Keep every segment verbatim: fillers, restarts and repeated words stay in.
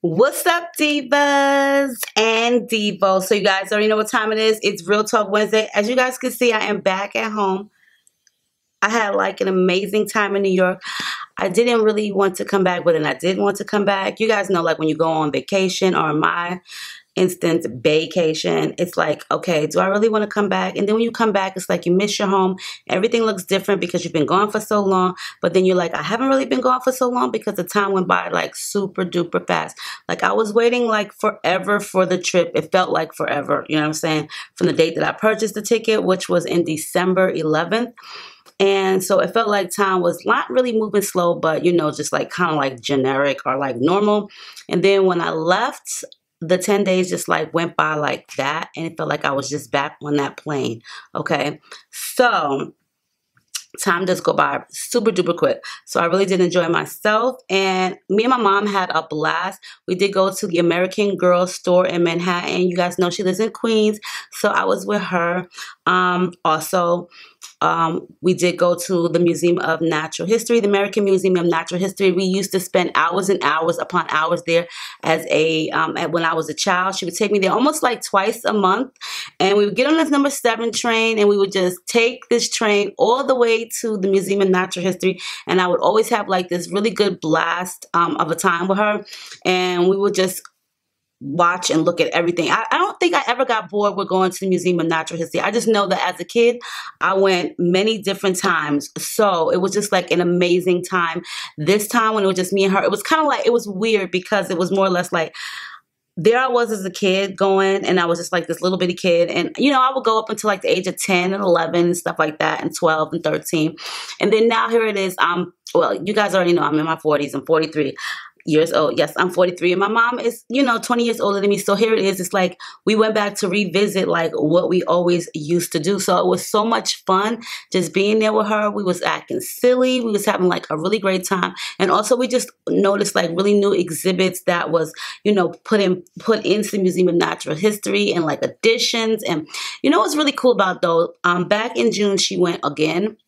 What's up, divas and divos? So you guys already know what time it is. It's Real Talk Wednesday. As you guys can see, I am back at home. I had like an amazing time in New York. I didn't really want to come back, but then I did want to come back. You guys know, like when you go on vacation, or in my instance, vacation, it's like, okay, do I really want to come back? And then when you come back, it's like you miss your home. Everything looks different because you've been gone for so long. But then you're like, I haven't really been gone for so long because the time went by like super duper fast. Like I was waiting like forever for the trip. It felt like forever, you know what I'm saying? From the date that I purchased the ticket, which was in December eleventh. And so it felt like time was not really moving slow, but you know, just like kind of like generic or like normal. And then when I left, the ten days just like went by like that, and it felt like I was just back on that plane. Okay, so time does go by super duper quick. So I really did enjoy myself, and me and my mom had a blast. We did go to the American Girl store in Manhattan. You guys know she lives in Queens, so I was with her. Um, also, um, we did go to the Museum of Natural History, the American Museum of Natural History. We used to spend hours and hours upon hours there as a, um, at, when I was a child. She would take me there almost like twice a month, and we would get on this number seven train, and we would just take this train all the way to the Museum of Natural History, and I would always have like this really good blast, um, of a time with her, and we would just watch and look at everything. I, I don't think I ever got bored with going to the Museum of Natural History. I just know that as a kid, I went many different times. So it was just like an amazing time. This time when it was just me and her, it was kind of like, it was weird because it was more or less like, there I was as a kid going, and I was just like this little bitty kid. And, you know, I would go up until like the age of ten and eleven and stuff like that, and twelve and thirteen. And then now here it is. Um, well, you guys already know I'm in my forties. I'm forty-three. Years old. Yes, I'm forty-three, and my mom is, you know, twenty years older than me. So here it is. It's like we went back to revisit like what we always used to do. So it was so much fun just being there with her. We was acting silly. We was having like a really great time, and also we just noticed like really new exhibits that was, you know, put in put into the Museum of Natural History, and like additions. And you know what's really cool about though? Um, back in June she went again.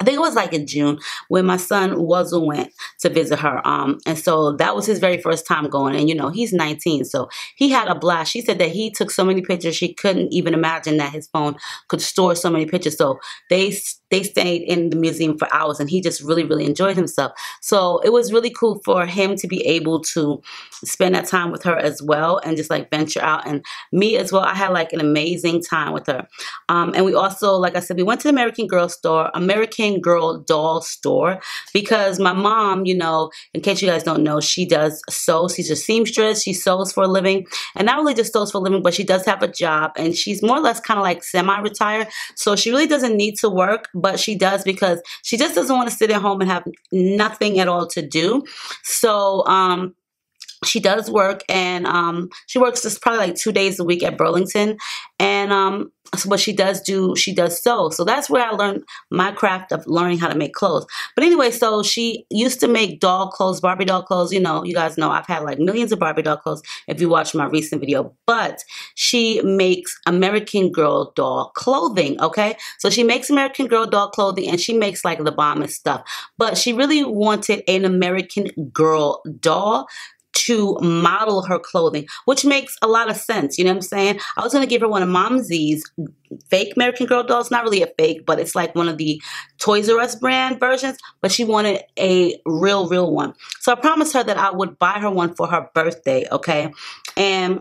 I think it was like in June when my son Wuzzle went to visit her. Um, and so that was his very first time going. And, you know, he's nineteen, so he had a blast. She said that he took so many pictures, she couldn't even imagine that his phone could store so many pictures. So they they stayed in the museum for hours, and he just really, really enjoyed himself. So it was really cool for him to be able to spend that time with her as well, and just like venture out. And me as well, I had like an amazing time with her. Um, and we also, like I said, we went to the American Girl store, American Girl doll store, because my mom, you know, in case you guys don't know, she does sew. She's a seamstress. She sews for a living, and not only just sews for a living, but she does have a job, and she's more or less kind of like semi-retired, so she really doesn't need to work, but she does because she just doesn't want to sit at home and have nothing at all to do. So um she does work, and um, she works just probably like two days a week at Burlington, and um, but she does do, she does sew. So that's where I learned my craft of learning how to make clothes. But anyway, so she used to make doll clothes, Barbie doll clothes. You know, you guys know I've had like millions of Barbie doll clothes if you watch my recent video, but she makes American Girl doll clothing, okay? So she makes American Girl doll clothing, and she makes like the bomb and stuff, but she really wanted an American Girl doll to model her clothing, which makes a lot of sense. You know what I'm saying? I was going to give her one of Momsie's fake American Girl dolls. Not really a fake, but it's like one of the Toys R Us brand versions, but she wanted a real, real one. So I promised her that I would buy her one for her birthday, okay? And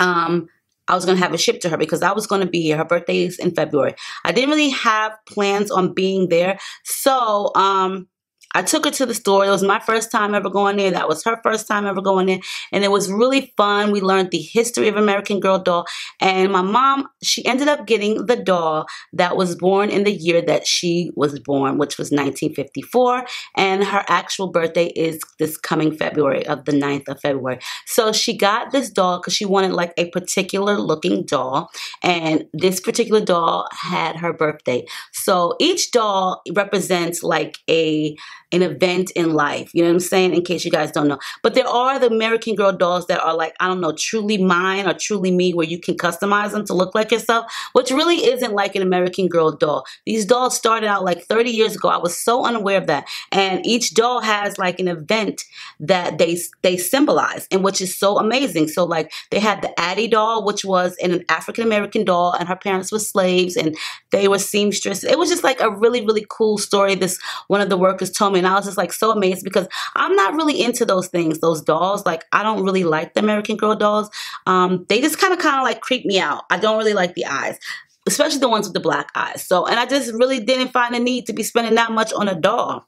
um, I was going to have it shipped to her because I was going to be here. Her birthday is in February. I didn't really have plans on being there. So, um... I took her to the store. It was my first time ever going there. That was her first time ever going in. And it was really fun. We learned the history of American Girl doll. And my mom, she ended up getting the doll that was born in the year that she was born, which was nineteen fifty-four. And her actual birthday is this coming February, of the ninth of February. So she got this doll because she wanted like a particular looking doll. And this particular doll had her birthday. So each doll represents like a an event in life. You know what I'm saying? In case you guys don't know. But there are the American Girl dolls that are like, I don't know, Truly Mine or Truly Me, where you can customize them to look like yourself, which really isn't like an American Girl doll. These dolls started out like thirty years ago. I was so unaware of that. And each doll has like an event that they, they symbolize, and which is so amazing. So like they had the Addie doll, which was an African-American doll, and her parents were slaves and they were seamstresses. It was just like a really, really cool story. This one of the workers told me, and I was just like so amazed, because I'm not really into those things, those dolls. Like I don't really like the American Girl dolls. Um, they just kind of kind of like creep me out. I don't really like the eyes, especially the ones with the black eyes. So, and I just really didn't find a need to be spending that much on a doll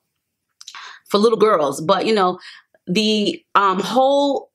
for little girls. But you know, the um, whole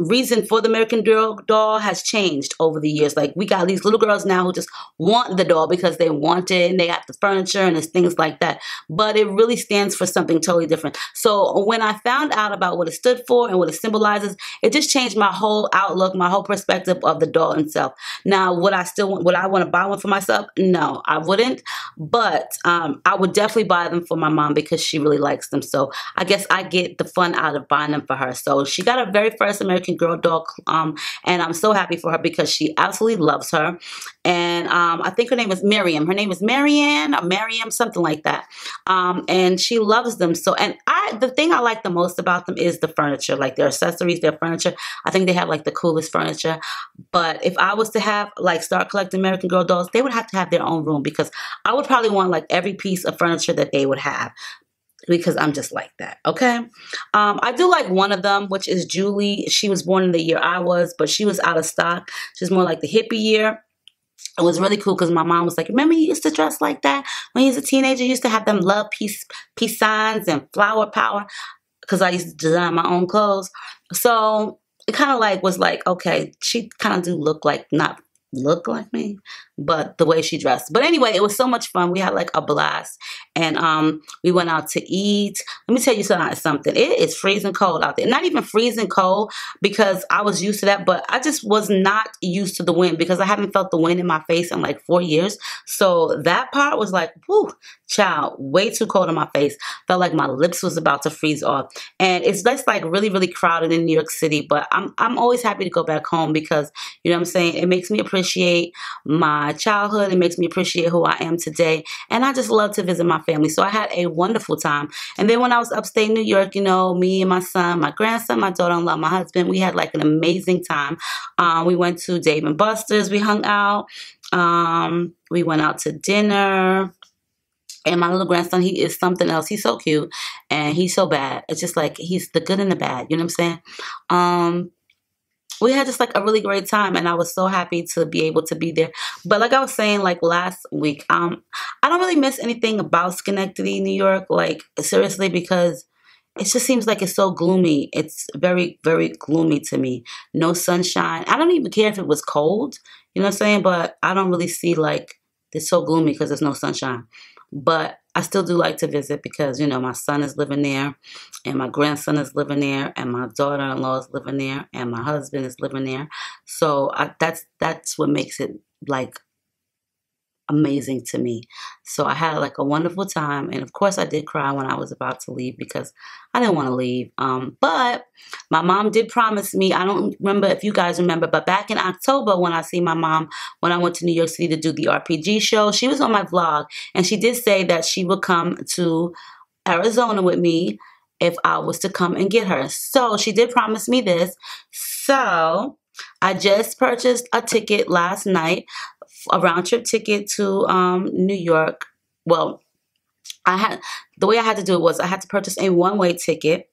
reason for the American Girl doll has changed over the years. Like we got these little girls now who just want the doll because they want it, and they have the furniture and it's things like that. But it really stands for something totally different. So when I found out about what it stood for and what it symbolizes, it just changed my whole outlook, my whole perspective of the doll itself. Now, would I still want, would I want to buy one for myself? No, I wouldn't. But um, I would definitely buy them for my mom because she really likes them. So I guess I get the fun out of buying them for her. So she got her very first American Girl doll, um, and I'm so happy for her because she absolutely loves her. And um, I think her name is Miriam. Her name is Marianne or Miriam, something like that. Um, and she loves them. So, and I, the thing I like the most about them is the furniture, like their accessories, their furniture. I think they have like the coolest furniture. But if I was to have like start collecting American Girl dolls, they would have to have their own room, because I would probably want like every piece of furniture that they would have, because I'm just like that, okay? Um, I do like one of them, which is Julie. She was born in the year I was, but she was out of stock. She's more like the hippie year. It was really cool because my mom was like, remember you used to dress like that? When you was a teenager, you used to have them love peace, peace signs and flower power, because I used to design my own clothes. So it kind of like was like, okay, she kind of do look like, not look like me, but the way she dressed. But anyway, it was so much fun. We had like a blast, and um we went out to eat. Let me tell you something, it is freezing cold out there. Not even freezing cold, because I was used to that, but I just was not used to the wind, because I haven't felt the wind in my face in like four years. So that part was like, whoo, child, way too cold on my face. Felt like my lips was about to freeze off. And it's just like really, really crowded in New York City, but I'm, I'm always happy to go back home, because you know what I'm saying, it makes me appreciate appreciate my childhood. It makes me appreciate who I am today, and I just love to visit my family. So I had a wonderful time. And then when I was upstate New York, you know, me and my son, my grandson, my daughter-in-law, my husband, we had like an amazing time. Um, we went to Dave and Buster's. We hung out. Um, we went out to dinner. And my little grandson, he is something else. He's so cute, and he's so bad. It's just like he's the good and the bad. You know what I'm saying? Um, We had just like a really great time, and I was so happy to be able to be there. But like I was saying like last week, um, I don't really miss anything about Schenectady, New York, like seriously, because it just seems like it's so gloomy. It's very, very gloomy to me. No sunshine. I don't even care if it was cold, you know what I'm saying? But I don't really see like, it's so gloomy because there's no sunshine. But I still do like to visit, because, you know, my son is living there, and my grandson is living there, and my daughter-in-law is living there, and my husband is living there. So I, that's that's what makes it, like, amazing to me. So I had, like, a wonderful time. And, of course, I did cry when I was about to leave, because I didn't want to leave. Um, but my mom did promise me, I don't remember if you guys remember, but back in October when I see my mom, when I went to New York City to do the R P G show, she was on my vlog, and she did say that she would come to Arizona with me if I was to come and get her. So she did promise me this. So I just purchased a ticket last night, a round trip ticket to um, New York. Well, I had, the way I had to do it was I had to purchase a one-way ticket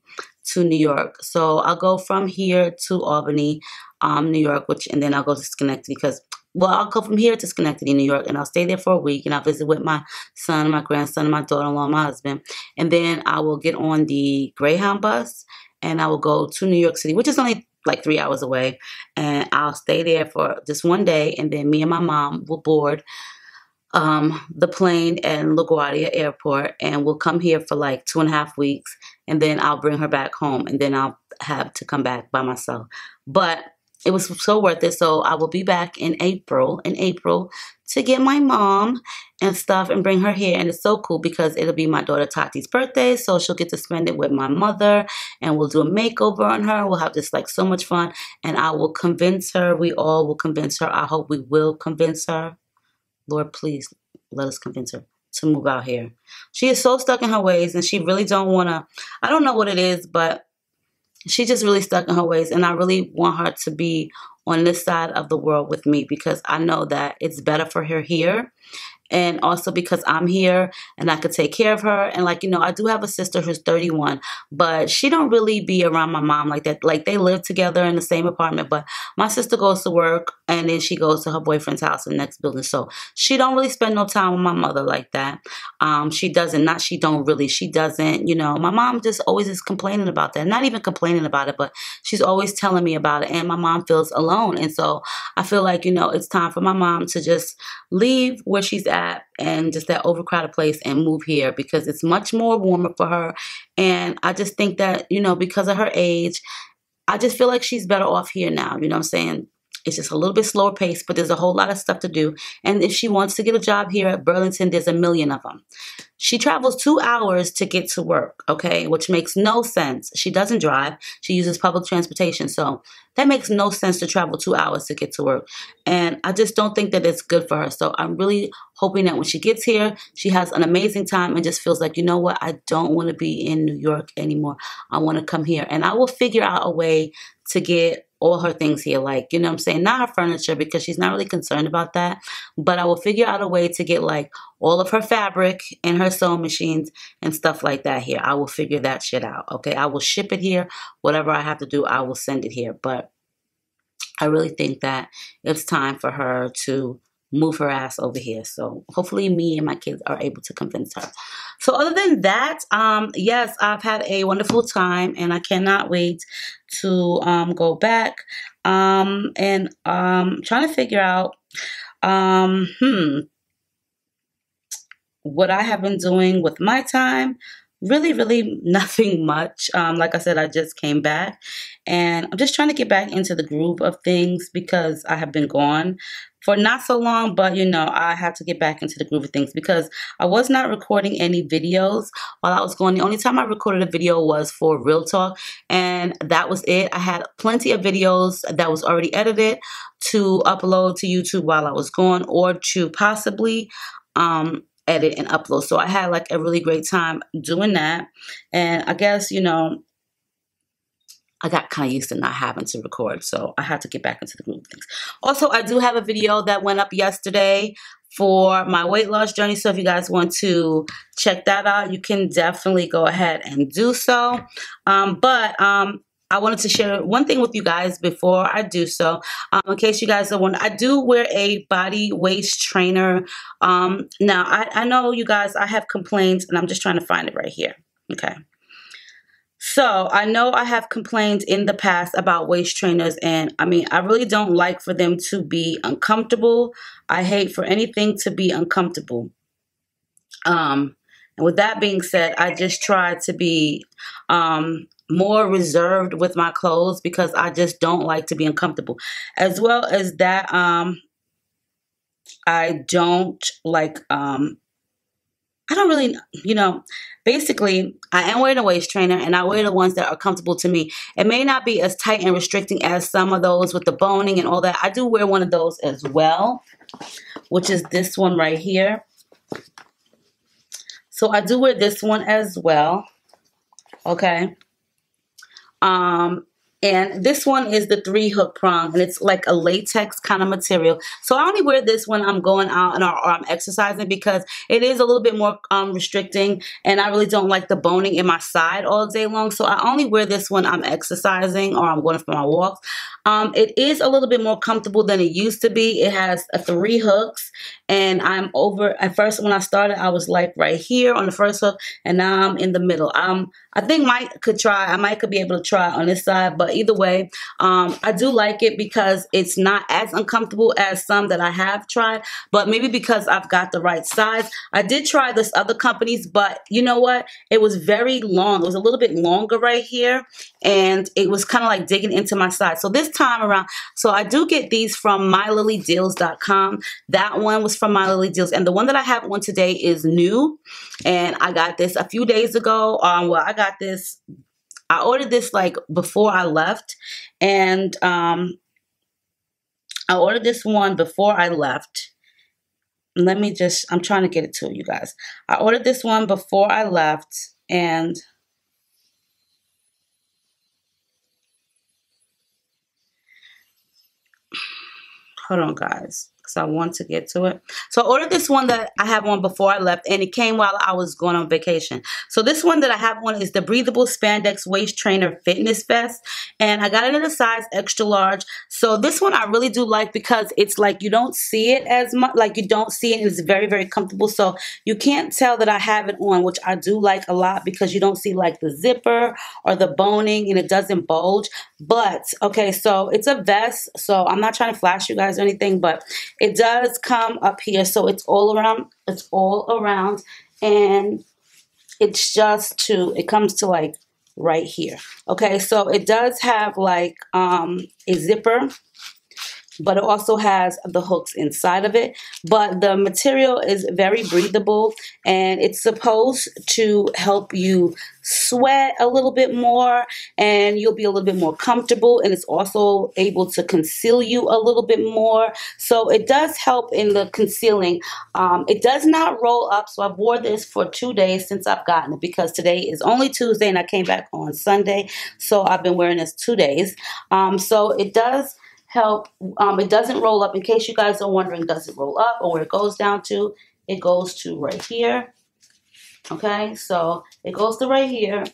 to New York. So I'll go from here to Albany, um, New York, which, and then I'll go to Schenectady, because, well, I'll go from here to Schenectady, New York, and I'll stay there for a week, and I'll visit with my son, my grandson, my daughter-in-law, my husband, and then I will get on the Greyhound bus, and I will go to New York City, which is only like three hours away, and I'll stay there for just one day, and then me and my mom will board um, the plane at LaGuardia Airport, and we'll come here for like two and a half weeks, and then I'll bring her back home, and then I'll have to come back by myself. But it was so worth it. So I will be back in April, in April to get my mom and stuff and bring her here. And it's so cool because it'll be my daughter Tati's birthday. So she'll get to spend it with my mother and we'll do a makeover on her. We'll have this like so much fun and I will convince her. We all will convince her. I hope we will convince her. Lord, please let us convince her to move out here. She is so stuck in her ways and she really don't want to, I don't know what it is, but she's just really stuck in her ways. And I really want her to be on this side of the world with me because I know that it's better for her here. And also because I'm here and I could take care of her. And like, you know, I do have a sister who's thirty-one, but she don't really be around my mom like that. Like they live together in the same apartment, but my sister goes to work and then she goes to her boyfriend's house in the next building. So she don't really spend no time with my mother like that. Um, she doesn't, not she don't really, she doesn't, you know, my mom just always is complaining about that. Not even complaining about it, but she's always telling me about it. And my mom feels alone. And so I feel like, you know, it's time for my mom to just leave where she's at. And just that overcrowded place and move here because it's much more warmer for her. And I just think that, you know, because of her age, I just feel like she's better off here now. You know what I'm saying? It's just a little bit slower pace, but there's a whole lot of stuff to do. And if she wants to get a job here at Burlington, there's a million of them. She travels two hours to get to work, okay, which makes no sense. She doesn't drive. She uses public transportation. So that makes no sense to travel two hours to get to work. And I just don't think that it's good for her. So I'm really hoping that when she gets here, she has an amazing time and just feels like, you know what, I don't want to be in New York anymore. I want to come here. And I will figure out a way to get all her things here, like, you know what I'm saying, not her furniture because she's not really concerned about that, but I will figure out a way to get like all of her fabric and her sewing machines and stuff like that here. I will figure that shit out, okay? I will ship it here. Whatever I have to do, I will send it here, but I really think that it's time for her to move her ass over here. So hopefully me and my kids are able to convince her. So other than that, um, yes, I've had a wonderful time and I cannot wait to um, go back um, and um, trying to figure out um, hmm, what I have been doing with my time. Really, really nothing much. Um, like I said, I just came back and I'm just trying to get back into the groove of things because I have been gone for not so long, but you know, I have to get back into the groove of things because I was not recording any videos while I was gone. The only time I recorded a video was for Real Talk and that was it. I had plenty of videos that was already edited to upload to YouTube while I was gone or to possibly um, edit and upload. So I had like a really great time doing that. And I guess, you know, I got kind of used to not having to record, so I had to get back into the groove of things. Also, I do have a video that went up yesterday for my weight loss journey, so if you guys want to check that out, you can definitely go ahead and do so. Um, but um, I wanted to share one thing with you guys before I do so. Um, in case you guys are wondering, I do wear a body weight trainer. Um, now, I, I know you guys, I have complaints, and I'm just trying to find it right here. Okay. So I know I have complained in the past about waist trainers and I mean, I really don't like for them to be uncomfortable. I hate for anything to be uncomfortable. Um, and with that being said, I just try to be um, more reserved with my clothes because I just don't like to be uncomfortable. As well as that, um, I don't like... Um, I don't really, you know, basically I am wearing a waist trainer and I wear the ones that are comfortable to me. It may not be as tight and restricting as some of those with the boning and all that. I do wear one of those as well, which is this one right here. So I do wear this one as well. Okay. Um, and this one is the three hook prong and it's like a latex kind of material. So I only wear this when I'm going out and or, or I'm exercising because it is a little bit more um, restricting and I really don't like the boning in my side all day long. So I only wear this when I'm exercising or I'm going for my walks. Um, it is a little bit more comfortable than it used to be. It has uh, three hooks And I'm over, at first when I started, I was like right here on the first hook, and now I'm in the middle. Um, I think Mike could try, I might could be able to try on this side, but either way, um, I do like it because it's not as uncomfortable as some that I have tried, but maybe because I've got the right size. I did try this other company's, but you know what? It was very long. It was a little bit longer right here, and it was kind of like digging into my side. So this time around, so I do get these from my lily deals dot com. That one was from My Lily Deals, and the one that I have on today is new, and I got this a few days ago. Um, well, I got this, I ordered this like before I left, and um, I ordered this one before I left. Let me just, I'm trying to get it to you guys. I ordered this one before I left, and hold on, guys, because I want to get to it. So I ordered this one that I have on before I left, and it came while I was going on vacation. So this one that I have on is the Breathable Spandex Waist Trainer Fitness Vest, and I got it in a size extra large. So this one I really do like because it's like you don't see it as much, like you don't see it, and it's very, very comfortable. So you can't tell that I have it on, which I do like a lot because you don't see like the zipper or the boning, and it doesn't bulge. But, okay, so it's a vest, so I'm not trying to flash you guys or anything, but it does come up here, so it's all around, it's all around, and it's just to, it comes to like right here. Okay, so it does have like um, a zipper, but it also has the hooks inside of it. But the material is very breathable, and it's supposed to help you sweat a little bit more, and you'll be a little bit more comfortable, and it's also able to conceal you a little bit more. So it does help in the concealing. Um, it does not roll up, so I've worn this for two days since I've gotten it because today is only Tuesday, and I came back on Sunday, so I've been wearing this two days. Um, so it does help. Um, it doesn't roll up. In case you guys are wondering, does it roll up or where it goes down to? It goes to right here. Okay, so it goes to right here.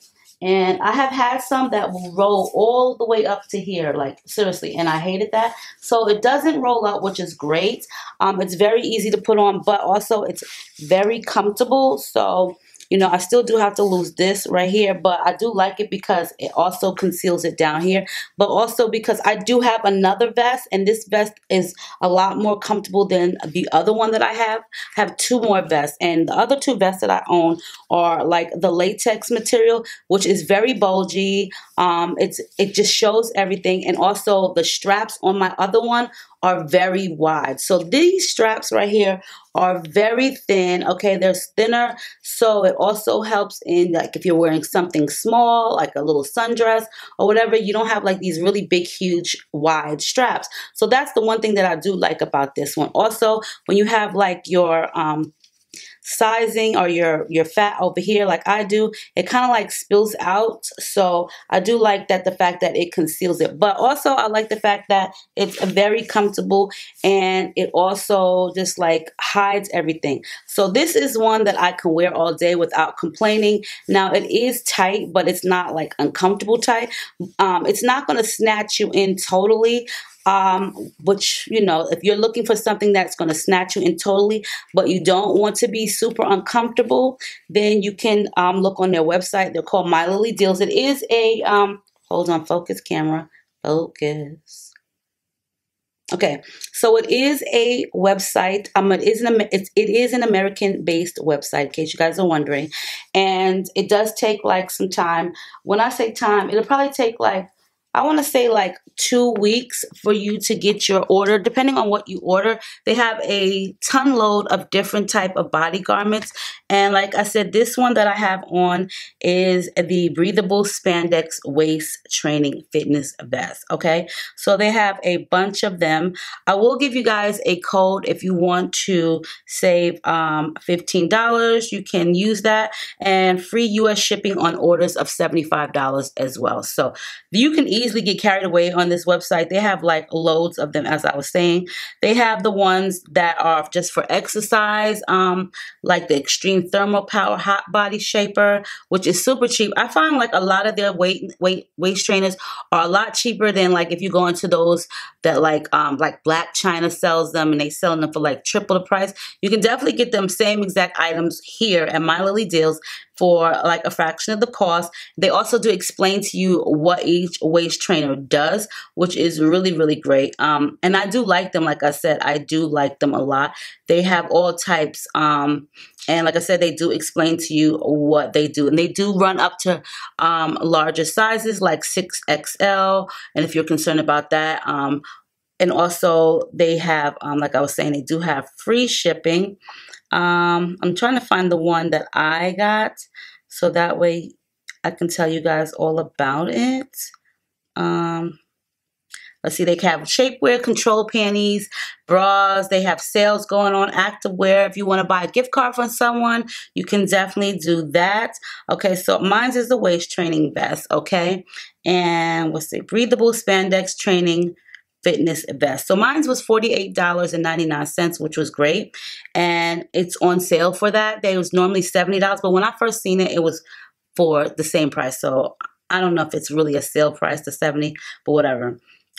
And I have had some that will roll all the way up to here, like seriously, and I hated that. So it doesn't roll up, which is great. Um, it's very easy to put on, but also it's very comfortable. So, you know, I still do have to lose this right here, but I do like it because it also conceals it down here, but also because I do have another vest, and this vest is a lot more comfortable than the other one that I have. I have two more vests, and the other two vests that I own are like the latex material, which is very bulgy. Um, it's, it just shows everything, and also the straps on my other one are very wide. So these straps right here are very thin. Okay, they're thinner, so it also helps in like if you're wearing something small, like a little sundress or whatever, you don't have like these really big, huge, wide straps. So that's the one thing that I do like about this one. Also, when you have like your um, sizing or your your fat over here like I do, it kind of like spills out, so I do like that, the fact that it conceals it, but also I like the fact that it's very comfortable, and it also just like hides everything. So this is one that I can wear all day without complaining. Now it is tight, but it's not like uncomfortable tight. Um, it's not going to snatch you in totally, um which, you know, if you're looking for something that's going to snatch you in totally but you don't want to be super uncomfortable, then you can um look on their website. They're called My Lily Deals. It is a um hold on, focus camera, focus. Okay, so it is a website. Um, it is an it's, it is an American-based website, in case you guys are wondering, and it does take like some time. When I say time, it'll probably take like, I want to say like two weeks for you to get your order, depending on what you order. They have a ton load of different type of body garments. And like I said, this one that I have on is the Breathable Spandex Waist Training Fitness Vest. Okay, so they have a bunch of them. I will give you guys a code if you want to save um, fifteen dollars. You can use that, and free U S shipping on orders of seventy-five dollars as well. So you can easily easily get carried away on this website. They have like loads of them, as I was saying. They have the ones that are just for exercise, um, like the Extreme Thermal Power Hot Body Shaper, which is super cheap. I find like a lot of their weight weight waist trainers are a lot cheaper than like if you go into those that like um like Black China sells them, and they selling them for like triple the price. You can definitely get them same exact items here at My Lily Deals for like a fraction of the cost. They also do explain to you what each waist trainer does, which is really, really great. Um, and I do like them. Like I said, I do like them a lot. They have all types. Um, and like I said, they do explain to you what they do. And they do run up to um, larger sizes like six X L. And if you're concerned about that, um, and also they have, um, like I was saying, they do have free shipping. Um, I'm trying to find the one that I got so that way I can tell you guys all about it. Um, let's see, they have shapewear, control panties, bras. They have sales going on, activewear. If you want to buy a gift card from someone, you can definitely do that. Okay, so mine's is the waist training vest, okay? And what's it? Breathable spandex training fitness vest. So mine's was forty-eight ninety-nine, which was great. And it's on sale for that. They was normally seventy dollars, but when I first seen it, it was for the same price. So I don't know if it's really a sale price to seventy, but whatever.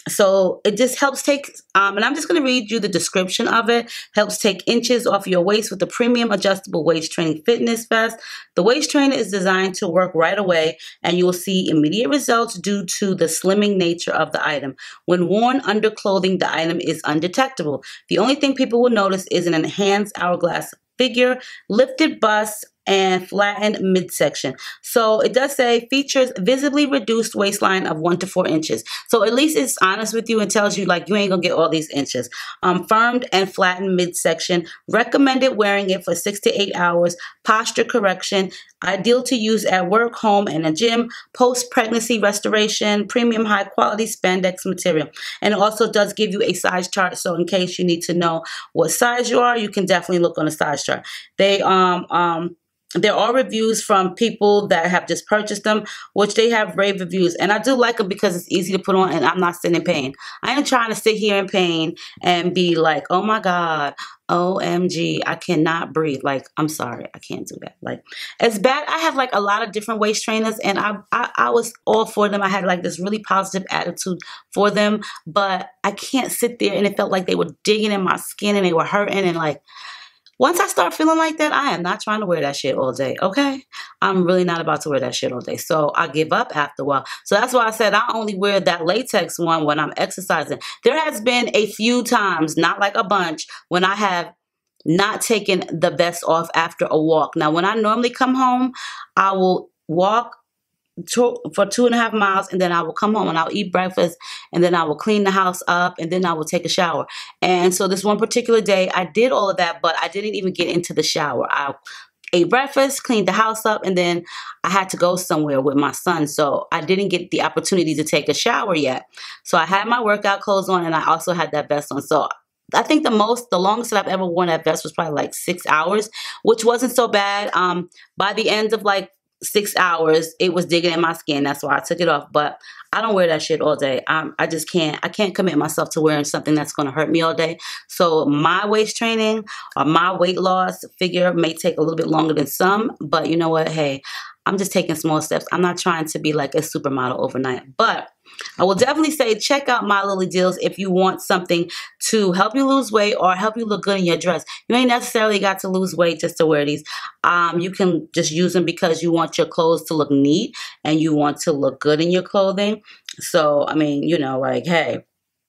So it just helps take, um, and I'm just going to read you the description of it. Helps take inches off your waist with the premium adjustable waist training fitness vest. The waist trainer is designed to work right away, and you will see immediate results due to the slimming nature of the item. When worn under clothing, the item is undetectable. The only thing people will notice is an enhanced hourglass figure, lifted bust, and flattened midsection. So it does say features visibly reduced waistline of one to four inches. So at least it's honest with you and tells you like you ain't gonna get all these inches. Um, firmed and flattened midsection. Recommended wearing it for six to eight hours. Posture correction. Ideal to use at work, home, and a gym. Post-pregnancy restoration. Premium high-quality spandex material. And it also does give you a size chart. So in case you need to know what size you are, you can definitely look on a size chart. They um um. There are reviews from people that have just purchased them, which they have rave reviews. And I do like them because it's easy to put on and I'm not sitting in pain. I ain't trying to sit here in pain and be like, oh my God, O M G, I cannot breathe. Like, I'm sorry, I can't do that. Like, it's bad. I have like a lot of different waist trainers and I, I, I was all for them. I had like this really positive attitude for them, but I can't sit there and it felt like they were digging in my skin and they were hurting and like, once I start feeling like that, I am not trying to wear that shit all day, okay? I'm really not about to wear that shit all day. So I give up after a while. So that's why I said I only wear that latex one when I'm exercising. There has been a few times, not like a bunch, when I have not taken the vest off after a walk. Now, when I normally come home, I will walk Two, for two and a half miles and then I will come home and I'll eat breakfast and then I will clean the house up and then I will take a shower. And so this one particular day I did all of that, but I didn't even get into the shower. I ate breakfast, cleaned the house up, and then I had to go somewhere with my son, so I didn't get the opportunity to take a shower yet. So I had my workout clothes on and I also had that vest on. So I think the most, the longest that I've ever worn that vest was probably like six hours, which wasn't so bad. Um, by the end of like six hours, it was digging in my skin. That's why I took it off. But I don't wear that shit all day. I'm, I just can't. I can't commit myself to wearing something that's going to hurt me all day. So my waist training or my weight loss figure may take a little bit longer than some. But you know what? Hey, I'm just taking small steps. I'm not trying to be like a supermodel overnight. But I will definitely say check out My Lily Deals if you want something to help you lose weight or help you look good in your dress. You ain't necessarily got to lose weight just to wear these. Um, you can just use them because you want your clothes to look neat and you want to look good in your clothing. So, I mean, you know, like, hey,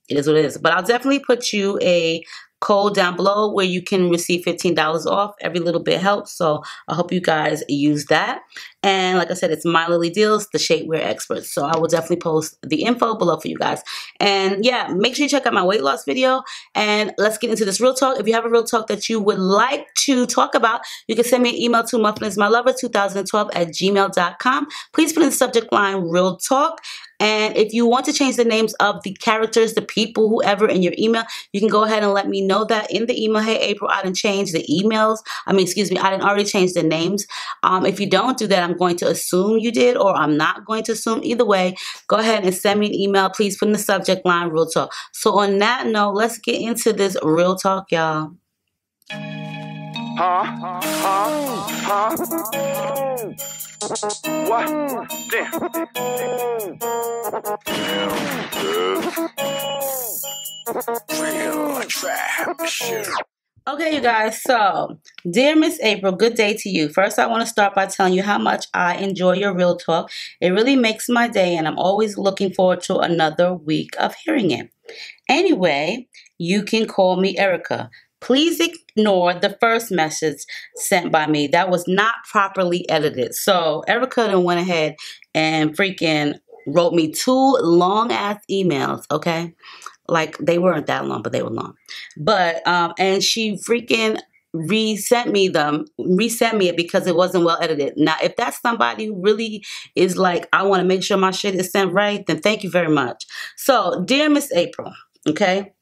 it is what it is. But I'll definitely put you a code down below where you can receive fifteen dollars off. Every little bit helps. So I hope you guys use that. And like I said, it's My Lily Deals, the shapewear experts. So I will definitely post the info below for you guys. And yeah, make sure you check out my weight loss video. And let's get into this real talk. If you have a real talk that you would like to talk about, you can send me an email to muffinsmylover two thousand twelve at gmail dot com. Please put in the subject line real talk. And if you want to change the names of the characters, the people, whoever in your email, you can go ahead and let me know that in the email. Hey, April, I didn't change the emails. I mean, excuse me, I didn't already change the names. Um, if you don't do that, I'm going to assume you did, or I'm not going to assume. Either way, go ahead and send me an email. Please put in the subject line, Real Talk. So on that note, let's get into this Real Talk, y'all. Huh? Huh? Huh? Huh? What? Damn. Real trap shit. Okay, you guys, so dear Miss April, good day to you. First, I want to start by telling you how much I enjoy your Real Talk. It really makes my day, and I'm always looking forward to another week of hearing it. Anyway, you can call me Erica. Please ignore the first message sent by me. That was not properly edited. So Erica then went ahead and freaking wrote me two long-ass emails, okay? Like, they weren't that long, but they were long. But, um, and she freaking resent me them, resent me it because it wasn't well edited. Now, if that's somebody who really is like, I want to make sure my shit is sent right, then thank you very much. So, dear Miss April, okay?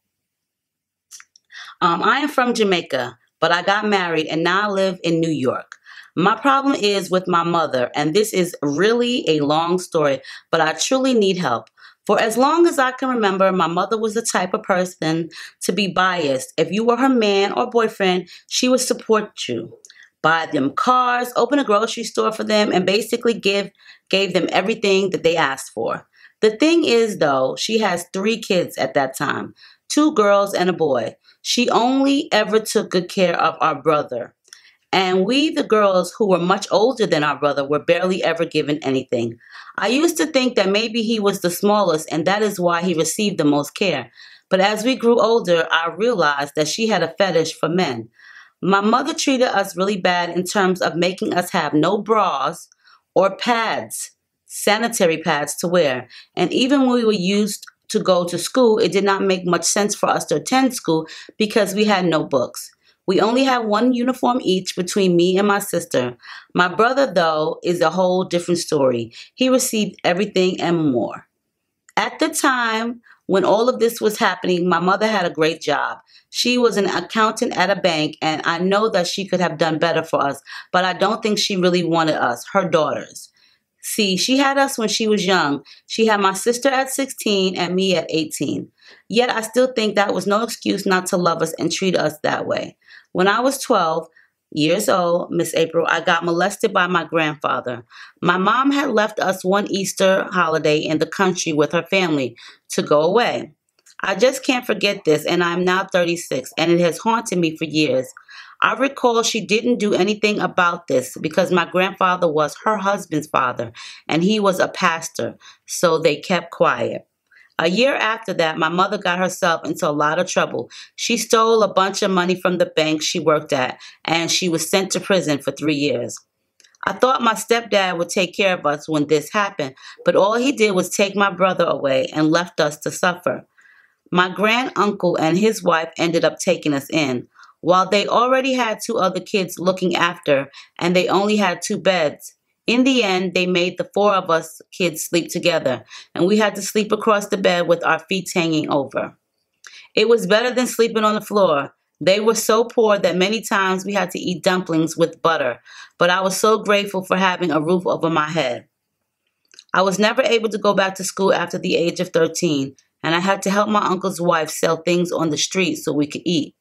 Um, I am from Jamaica, but I got married and now I live in New York. My problem is with my mother, and this is really a long story, but I truly need help. For as long as I can remember, my mother was the type of person to be biased. If you were her man or boyfriend, she would support you. Buy them cars, open a grocery store for them, and basically give gave them everything that they asked for. The thing is, though, she has three kids at that time, two girls and a boy. She only ever took good care of our brother. And we, the girls who were much older than our brother, were barely ever given anything. I used to think that maybe he was the smallest and that is why he received the most care. But as we grew older, I realized that she had a fetish for men. My mother treated us really bad in terms of making us have no bras or pads, sanitary pads to wear. And even when we were used to go to school, it did not make much sense for us to attend school because we had no books. We only had one uniform each between me and my sister. My brother, though, is a whole different story. He received everything and more. At the time when all of this was happening, my mother had a great job. She was an accountant at a bank, and I know that she could have done better for us, but I don't think she really wanted us, her daughters. See, she had us when she was young. She had my sister at sixteen and me at eighteen. Yet I still think that was no excuse not to love us and treat us that way. When I was twelve years old, Miss April, I got molested by my grandfather. My mom had left us one Easter holiday in the country with her family to go away. I just can't forget this, and I'm now thirty-six, and it has haunted me for years. I recall she didn't do anything about this because my grandfather was her husband's father, and he was a pastor, so they kept quiet. A year after that, my mother got herself into a lot of trouble. She stole a bunch of money from the bank she worked at, and she was sent to prison for three years. I thought my stepdad would take care of us when this happened, but all he did was take my brother away and left us to suffer. My granduncle and his wife ended up taking us in. While they already had two other kids looking after, and they only had two beds, in the end, they made the four of us kids sleep together, and we had to sleep across the bed with our feet hanging over. It was better than sleeping on the floor. They were so poor that many times we had to eat dumplings with butter, but I was so grateful for having a roof over my head. I was never able to go back to school after the age of thirteen, and I had to help my uncle's wife sell things on the street so we could eat.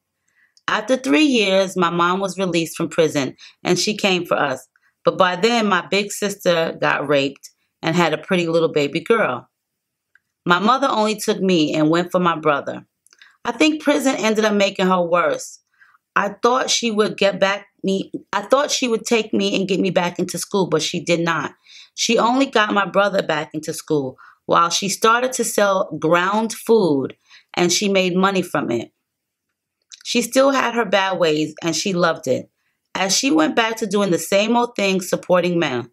After three years, my mom was released from prison, and she came for us. But by then, my big sister got raped and had a pretty little baby girl. My mother only took me and went for my brother. I think prison ended up making her worse. I thought she would get back me. I thought she would take me and get me back into school, but she did not. She only got my brother back into school while she started to sell ground food, and she made money from it. She still had her bad ways, and she loved it. As she went back to doing the same old thing, supporting men.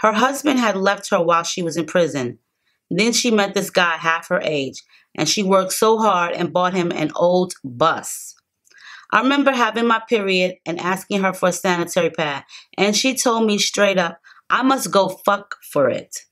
Her husband had left her while she was in prison. Then she met this guy half her age, and she worked so hard and bought him an old bus. I remember having my period and asking her for a sanitary pad, and she told me straight up, I must go fuck for it.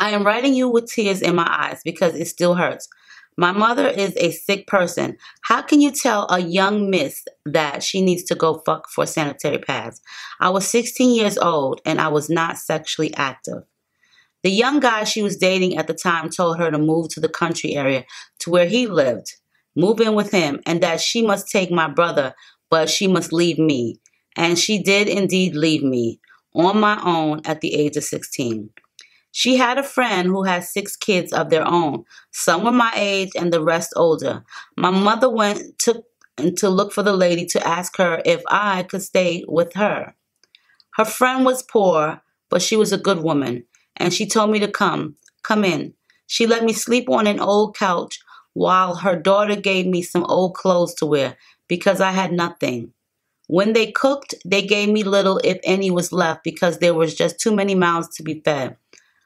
I am writing you with tears in my eyes because it still hurts. My mother is a sick person. How can you tell a young miss that she needs to go fuck for sanitary pads? I was sixteen years old and I was not sexually active. The young guy she was dating at the time told her to move to the country area to where he lived, move in with him, and that she must take my brother, but she must leave me. And she did indeed leave me on my own at the age of sixteen. She had a friend who had six kids of their own. Some were my age and the rest older. My mother went to, to look for the lady to ask her if I could stay with her. Her friend was poor, but she was a good woman, and she told me to come, come in. She let me sleep on an old couch while her daughter gave me some old clothes to wear because I had nothing. When they cooked, they gave me little, if any, was left because there was just too many mouths to be fed.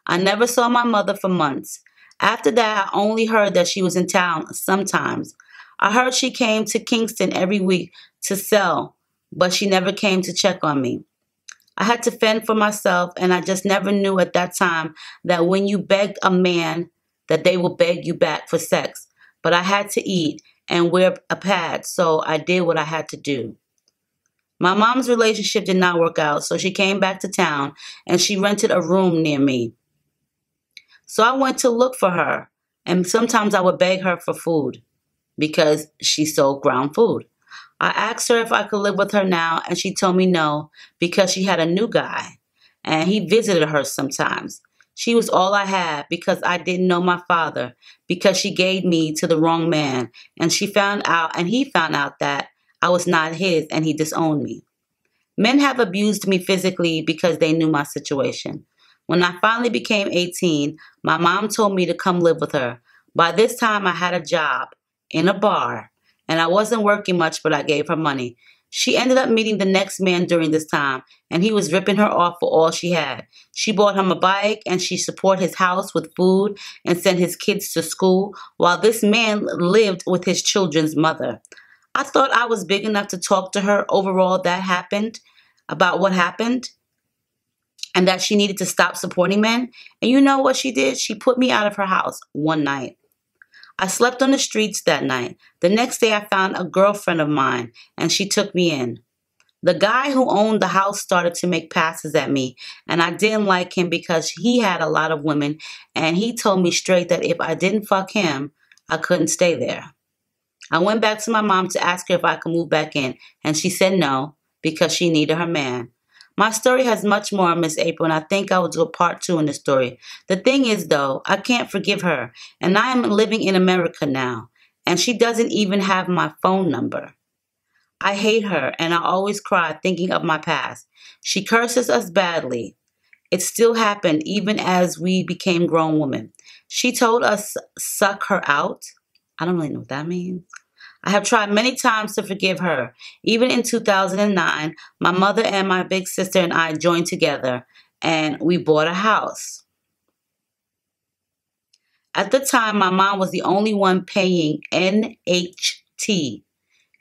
I never saw my mother for months. After that, I only heard that she was in town sometimes. I heard she came to Kingston every week to sell, but she never came to check on me. I had to fend for myself, and I just never knew at that time that when you begged a man, that they will beg you back for sex. But I had to eat and wear a pad, so I did what I had to do. My mom's relationship did not work out, so she came back to town, and she rented a room near me. So I went to look for her, and sometimes I would beg her for food because she sold ground food. I asked her if I could live with her now, and she told me no because she had a new guy, and he visited her sometimes. She was all I had because I didn't know my father, because she gave me to the wrong man, and she found out, and he found out that I was not his, and he disowned me. Men have abused me physically because they knew my situation. When I finally became eighteen, my mom told me to come live with her. By this time, I had a job in a bar, and I wasn't working much, but I gave her money. She ended up meeting the next man during this time, and he was ripping her off for all she had. She bought him a bike, and she supported his house with food and sent his kids to school, while this man lived with his children's mother. I thought I was big enough to talk to her overall that happened, about what happened, and that she needed to stop supporting men. And you know what she did? She put me out of her house one night. I slept on the streets that night. The next day, I found a girlfriend of mine, and she took me in. The guy who owned the house started to make passes at me, and I didn't like him because he had a lot of women, and he told me straight that if I didn't fuck him, I couldn't stay there. I went back to my mom to ask her if I could move back in, and she said no because she needed her man. My story has much more, Miss April, and I think I will do a part two in the story. The thing is, though, I can't forgive her, and I am living in America now, and she doesn't even have my phone number. I hate her, and I always cry thinking of my past. She curses us badly. It still happened even as we became grown women. She told us suck her out. I don't really know what that means. I have tried many times to forgive her. Even in two thousand nine, my mother and my big sister and I joined together, and we bought a house. At the time, my mom was the only one paying N H T.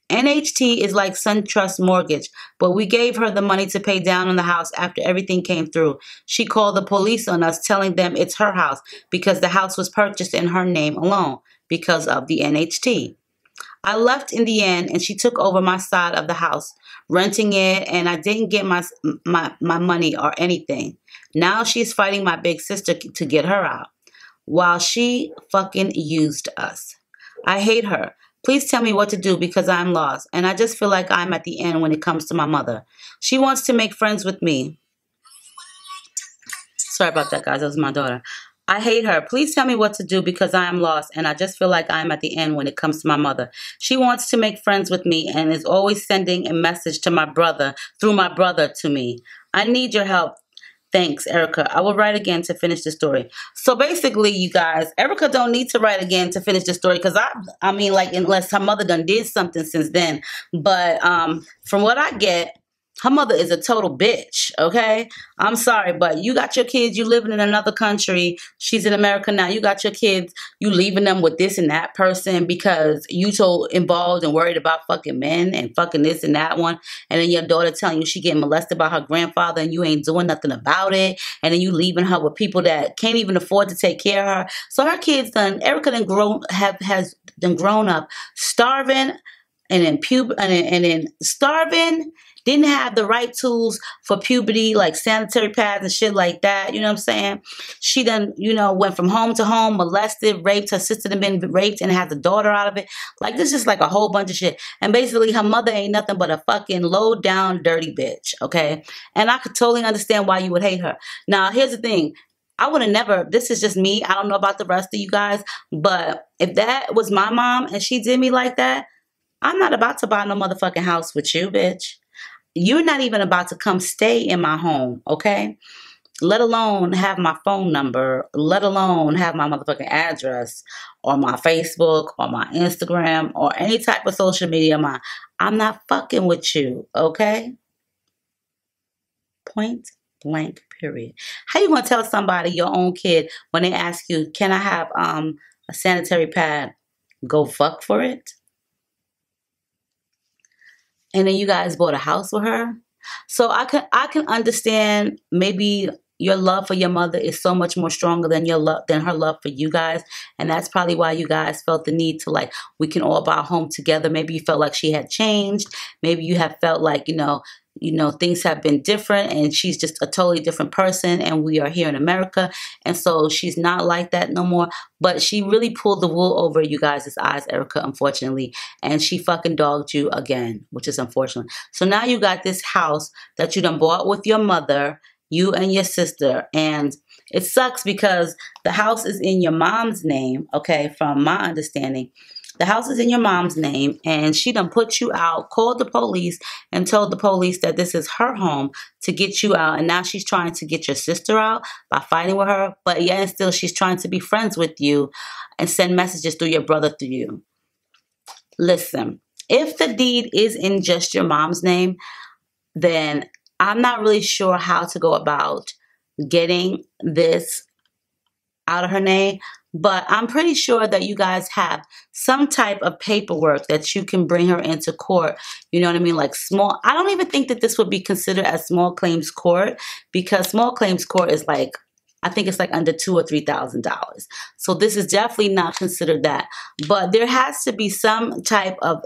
N H T is like SunTrust Mortgage, but we gave her the money to pay down on the house after everything came through. She called the police on us, telling them it's her house because the house was purchased in her name alone because of the N H T. I left in the end, and she took over my side of the house, renting it, and I didn't get my, my, my money or anything. Now she's fighting my big sister to get her out while she fucking used us. I hate her. Please tell me what to do because I'm lost, and I just feel like I'm at the end when it comes to my mother. She wants to make friends with me. Sorry about that, guys. That was my daughter. I hate her. Please tell me what to do because I am lost, and I just feel like I am at the end when it comes to my mother. She wants to make friends with me and is always sending a message to my brother, through my brother to me. I need your help. Thanks, Erica. I will write again to finish the story. So basically, you guys, Erica don't need to write again to finish the story because I, I mean, like, unless her mother done did something since then. But um, from what I get, Her mother is a total bitch, okay? I'm sorry, but you got your kids, you living in another country. She's in America now. You got your kids, you leaving them with this and that person because you so involved and worried about fucking men and fucking this and that one. And then your daughter telling you she getting molested by her grandfather and you ain't doing nothing about it. And then you leaving her with people that can't even afford to take care of her. So her kids done, Erica done grown, have, has done grown up starving and then pub and then, and then starving. Didn't have the right tools for puberty, like sanitary pads and shit like that. You know what I'm saying? She done, you know, went from home to home, molested, raped. Her sister done been raped and has a daughter out of it. Like, this is like a whole bunch of shit. And basically, her mother ain't nothing but a fucking low-down, dirty bitch, okay? And I could totally understand why you would hate her. Now, here's the thing. I would have never, this is just me. I don't know about the rest of you guys, but if that was my mom and she did me like that, I'm not about to buy no motherfucking house with you, bitch. You're not even about to come stay in my home, okay? Let alone have my phone number, let alone have my motherfucking address or my Facebook or my Instagram or any type of social media. My, I'm not fucking with you, okay? Point blank, period. How you gonna tell somebody, your own kid, when they ask you, can I have um, a sanitary pad? Go fuck for it? And then you guys bought a house with her. So I can I can understand maybe your love for your mother is so much more stronger than your love than her love for you guys. And that's probably why you guys felt the need to, like, we can all buy a home together. Maybe you felt like she had changed. Maybe you have felt like, you know, you know, things have been different and she's just a totally different person and we are here in America. And so she's not like that no more. But she really pulled the wool over you guys' eyes, Erica, unfortunately. And she fucking dogged you again, which is unfortunate. So now you got this house that you done bought with your mother, you and your sister. And it sucks because the house is in your mom's name, okay, from my understanding. The house is in your mom's name, and she done put you out, called the police, and told the police that this is her home to get you out. And now she's trying to get your sister out by fighting with her, but yet and still she's trying to be friends with you and send messages through your brother through you. Listen, if the deed is in just your mom's name, then I'm not really sure how to go about getting this out of her name. But I'm pretty sure that you guys have some type of paperwork that you can bring her into court. You know what I mean? Like small, I don't even think that this would be considered as small claims court, because small claims court is like, I think it's like under two or three thousand dollars. So this is definitely not considered that. But there has to be some type of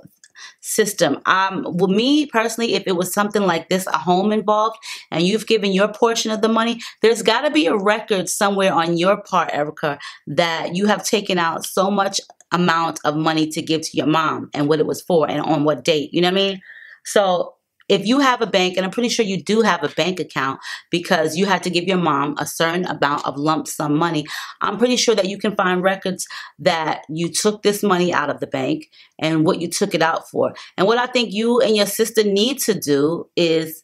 system. Um, well, me personally, if it was something like this, a home involved, and you've given your portion of the money, there's got to be a record somewhere on your part, Erica, that you have taken out so much amount of money to give to your mom and what it was for and on what date. You know what I mean? So if you have a bank, and I'm pretty sure you do have a bank account because you had to give your mom a certain amount of lump sum money, I'm pretty sure that you can find records that you took this money out of the bank and what you took it out for. And what I think you and your sister need to do is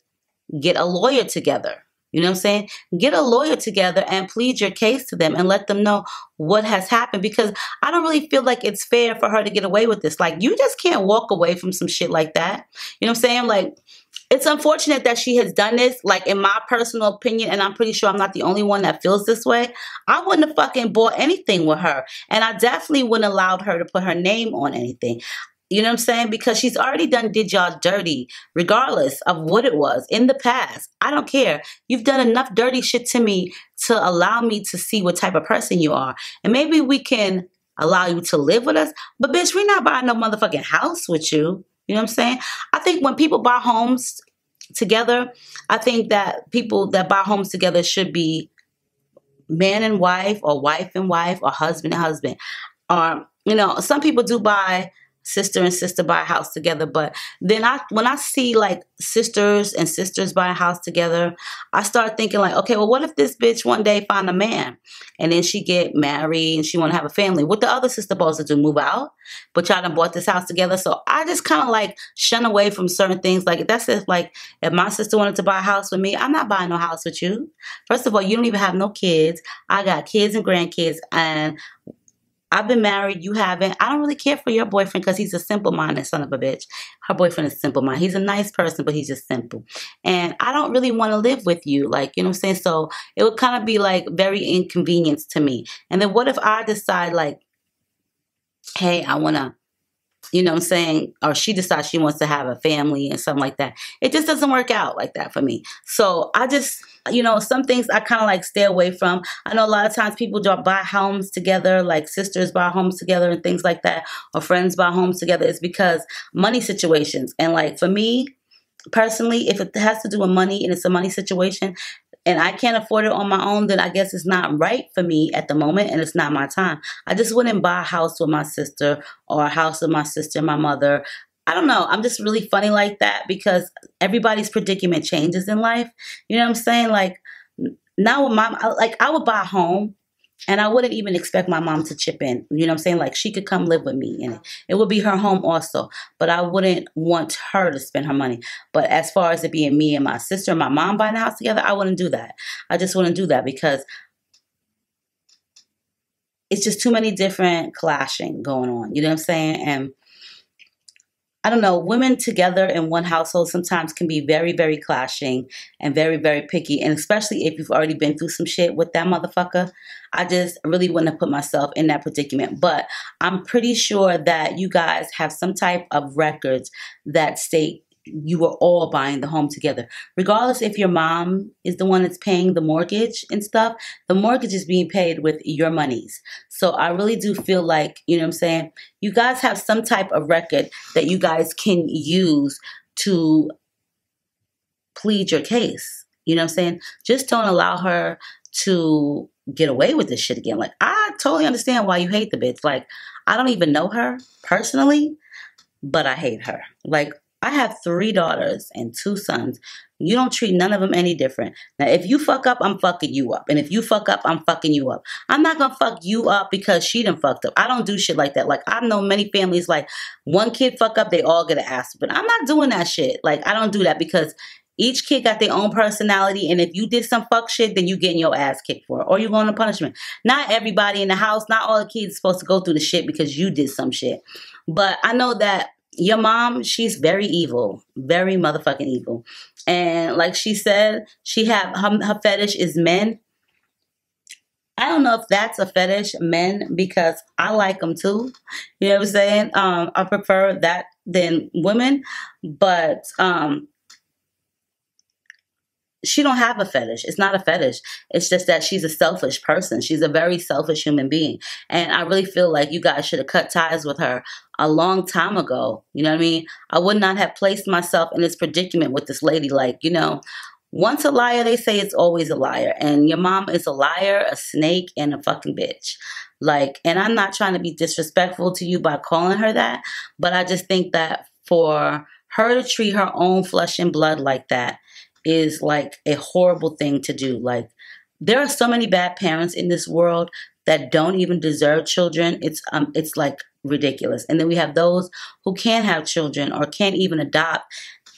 get a lawyer together. You know what I'm saying? Get a lawyer together and plead your case to them and let them know what has happened, because I don't really feel like it's fair for her to get away with this. Like, you just can't walk away from some shit like that. You know what I'm saying? Like, it's unfortunate that she has done this, like, in my personal opinion, and I'm pretty sure I'm not the only one that feels this way. I wouldn't have fucking bought anything with her, and I definitely wouldn't have allowed her to put her name on anything. You know what I'm saying? Because she's already done did y'all dirty, regardless of what it was in the past. I don't care. You've done enough dirty shit to me to allow me to see what type of person you are. And maybe we can allow you to live with us. But bitch, we're not buying no motherfucking house with you. You know what I'm saying? I think when people buy homes together, I think that people that buy homes together should be man and wife, or wife and wife, or husband and husband. Or, you know, some people do buy sister and sister buy a house together, but then I, when I see like sisters and sisters buy a house together, I start thinking like, okay, well, what if this bitch one day find a man and then she get married and she want to have a family? What the other sister supposed to do, move out? But y'all done bought this house together. So I just kind of like shun away from certain things. Like, that's if like, if my sister wanted to buy a house with me, I'm not buying no house with you. First of all, you don't even have no kids. I got kids and grandkids, and I've been married, you haven't. I don't really care for your boyfriend because he's a simple-minded son of a bitch. Her boyfriend is simple-minded. He's a nice person, but he's just simple. And I don't really want to live with you. Like, you know what I'm saying? So it would kind of be, like, very inconvenience to me. And then what if I decide, like, hey, I want to, you know what I'm saying? Or she decides she wants to have a family and something like that. It just doesn't work out like that for me. So I just, you know, some things I kind of like stay away from. I know a lot of times people buy homes together, like sisters buy homes together and things like that, or friends buy homes together. It's because money situations. And like for me personally, if it has to do with money and it's a money situation, and I can't afford it on my own, then I guess it's not right for me at the moment and it's not my time. I just wouldn't buy a house with my sister or a house with my sister and my mother. I don't know. I'm just really funny like that because everybody's predicament changes in life. You know what I'm saying? Like, now with my, like I would buy a home and I wouldn't even expect my mom to chip in. You know what I'm saying? Like, she could come live with me and it would be her home also. But I wouldn't want her to spend her money. But as far as it being me and my sister and my mom buying a house together, I wouldn't do that. I just wouldn't do that because it's just too many different clashing going on. You know what I'm saying? And I don't know, women together in one household sometimes can be very, very clashing and very, very picky. And especially if you've already been through some shit with that motherfucker, I just really wouldn't have put myself in that predicament. But I'm pretty sure that you guys have some type of records that state you were all buying the home together. Regardless if your mom is the one that's paying the mortgage and stuff, the mortgage is being paid with your monies. So I really do feel like, you know what I'm saying, you guys have some type of record that you guys can use to plead your case. You know what I'm saying? Just don't allow her to get away with this shit again. Like, I totally understand why you hate the bitch. Like, I don't even know her personally, but I hate her. Like, I have three daughters and two sons. You don't treat none of them any different. Now, if you fuck up, I'm fucking you up. And if you fuck up, I'm fucking you up. I'm not going to fuck you up because she done fucked up. I don't do shit like that. Like, I've known many families, like, one kid fuck up, they all get an ass. But I'm not doing that shit. Like, I don't do that because each kid got their own personality. And if you did some fuck shit, then you getting your ass kicked for it. Or you're going to punishment. Not everybody in the house, not all the kids supposed to go through the shit because you did some shit. But I know that your mom, she's very evil, very motherfucking evil. And like she said, she have her, her fetish is men. I don't know if that's a fetish, men, because I like them too. You know what I'm saying? Um, I prefer that than women, but um, she don't have a fetish. It's not a fetish. It's just that she's a selfish person. She's a very selfish human being. And I really feel like you guys should have cut ties with her a long time ago. You know what I mean? I would not have placed myself in this predicament with this lady. Like, you know, once a liar, they say it's always a liar. And your mom is a liar, a snake, and a fucking bitch. Like, and I'm not trying to be disrespectful to you by calling her that, but I just think that for her to treat her own flesh and blood like that is like a horrible thing to do. Like, there are so many bad parents in this world that don't even deserve children. It's um, it's like ridiculous. And then we have those who can't have children or can't even adopt,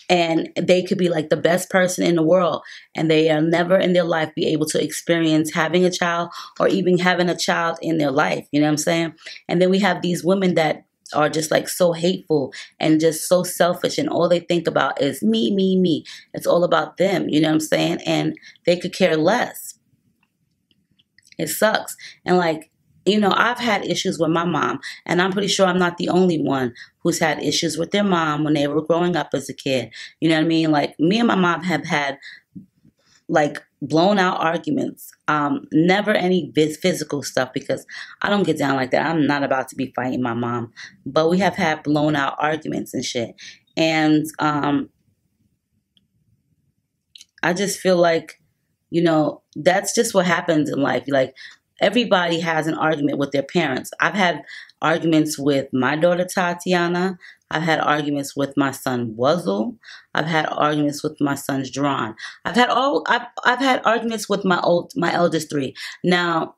and they could be like the best person in the world, and they are never in their life be able to experience having a child or even having a child in their life. You know what I'm saying? And then we have these women that are just like so hateful and just so selfish, and all they think about is me, me, me. It's all about them, you know what I'm saying? And they could care less. It sucks. And like, you know, I've had issues with my mom, and I'm pretty sure I'm not the only one who's had issues with their mom when they were growing up as a kid. You know what I mean? Like, me and my mom have had like blown out arguments, um, never any biz physical stuff because I don't get down like that. I'm not about to be fighting my mom, but we have had blown out arguments and shit. And um, I just feel like, you know, that's just what happens in life. Like, everybody has an argument with their parents. I've had arguments with my daughter, Tatiana. I've had arguments with my son, Wuzzle. I've had arguments with my son's Dron. I've had all. I've, I've had arguments with my old, my eldest three. Now,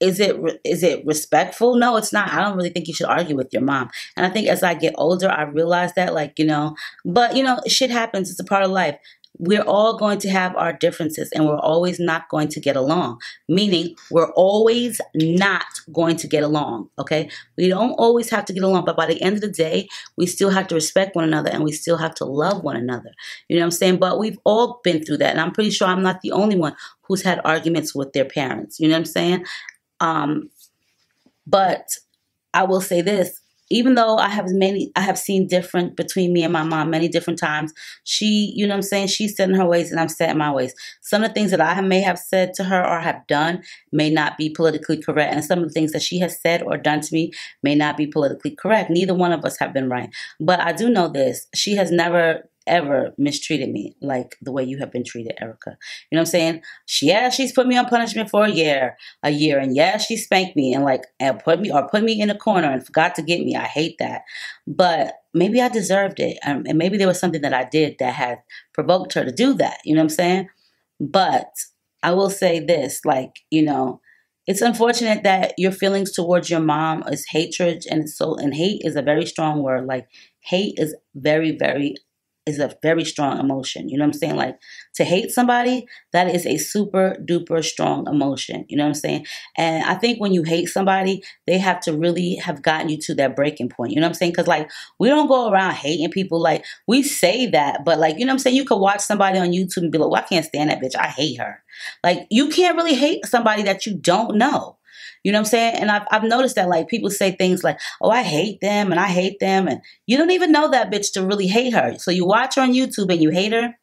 is it is it respectful? No, it's not. I don't really think you should argue with your mom. And I think as I get older, I realize that, like, you know, but, you know, shit happens. It's a part of life. we're all going to have our differences and we're always not going to get along. Meaning we're always not going to get along, okay? We don't always have to get along, but by the end of the day, we still have to respect one another and we still have to love one another. You know what I'm saying? But we've all been through that, and I'm pretty sure I'm not the only one who's had arguments with their parents. You know what I'm saying? Um, but I will say this. Even though I have many, I have seen different between me and my mom many different times. She, you know what I'm saying? She's set in her ways and I'm set in my ways. Some of the things that I may have said to her or have done may not be politically correct. And some of the things that she has said or done to me may not be politically correct. Neither one of us have been right. But I do know this. She has never, ever mistreated me like the way you have been treated, Erica. You know what I'm saying? She, yeah, she's put me on punishment for a year, a year, and yeah, she spanked me and like and put me or put me in a corner and forgot to get me. I hate that, but maybe I deserved it, um, and maybe there was something that I did that had provoked her to do that. You know what I'm saying? But I will say this, like, you know, it's unfortunate that your feelings towards your mom is hatred, and so and hate is a very strong word. Like, hate is very, very. is a very strong emotion. You know what I'm saying? Like, to hate somebody, that is a super duper strong emotion. You know what I'm saying? And I think when you hate somebody, they have to really have gotten you to that breaking point. You know what I'm saying? Because, like, we don't go around hating people. Like, we say that, but, like, you know what I'm saying? You could watch somebody on YouTube and be like, well, I can't stand that bitch. I hate her. Like, you can't really hate somebody that you don't know. You know what I'm saying? And I've, I've noticed that, like, people say things like, oh, I hate them and I hate them. And you don't even know that bitch to really hate her. So you watch her on YouTube and you hate her.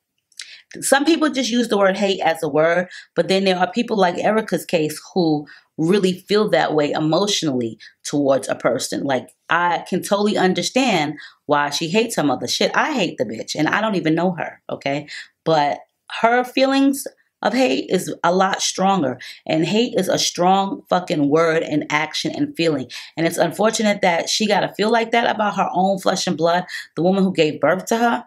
Some people just use the word hate as a word. But then there are people like Erica's case who really feel that way emotionally towards a person. Like, I can totally understand why she hates her mother. Shit, I hate the bitch and I don't even know her. Okay. But her feelings of hate is a lot stronger, and hate is a strong fucking word and action and feeling, and it's unfortunate that she got to feel like that about her own flesh and blood, the woman who gave birth to her.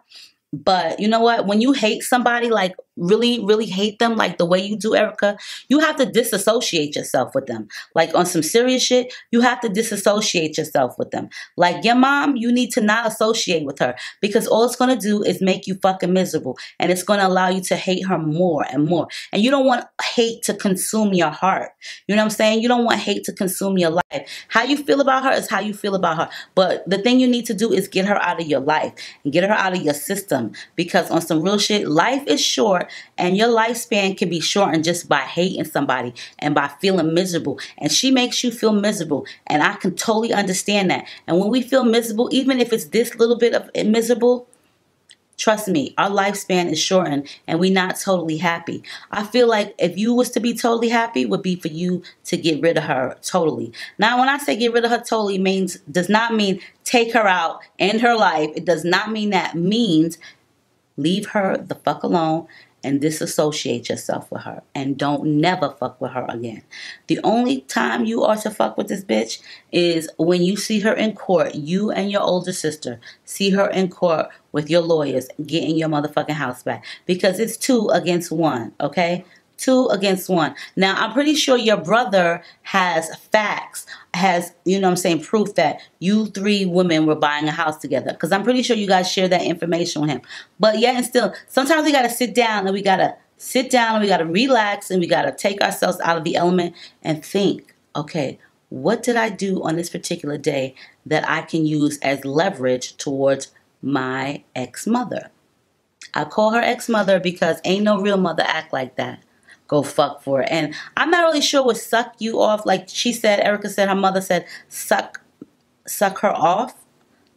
But you know what? When you hate somebody, like really, really hate them, like the way you do, Erica, you have to disassociate yourself with them. Like, on some serious shit, you have to disassociate yourself with them. Like, your mom, you need to not associate with her, because all it's going to do is make you fucking miserable, and it's going to allow you to hate her more and more. And you don't want hate to consume your heart. You know what I'm saying? You don't want hate to consume your life. How you feel about her is how you feel about her. But the thing you need to do is get her out of your life and get her out of your system, because on some real shit, life is short. And your lifespan can be shortened just by hating somebody and by feeling miserable. And she makes you feel miserable. And I can totally understand that. And when we feel miserable, even if it's this little bit of miserable, trust me, our lifespan is shortened and we're not totally happy. I feel like if you was to be totally happy, would be for you to get rid of her totally. Now, when I say get rid of her totally, means does not mean take her out, end her life. It does not mean that. It means leave her the fuck alone and disassociate yourself with her. And don't never fuck with her again. The only time you are to fuck with this bitch is when you see her in court. You and your older sister see her in court with your lawyers getting your motherfucking house back. Because it's two against one, okay? Two against one. Now, I'm pretty sure your brother has facts, has, you know what I'm saying, proof that you three women were buying a house together. Because I'm pretty sure you guys share that information with him. But yet and still, sometimes we got to sit down and we got to sit down and we got to relax and we got to take ourselves out of the element and think, okay, what did I do on this particular day that I can use as leverage towards my ex-mother? I call her ex-mother because ain't no real mother act like that. Go fuck for it. And I'm not really sure what suck you off. Like she said, Erica said, her mother said, suck, suck her off,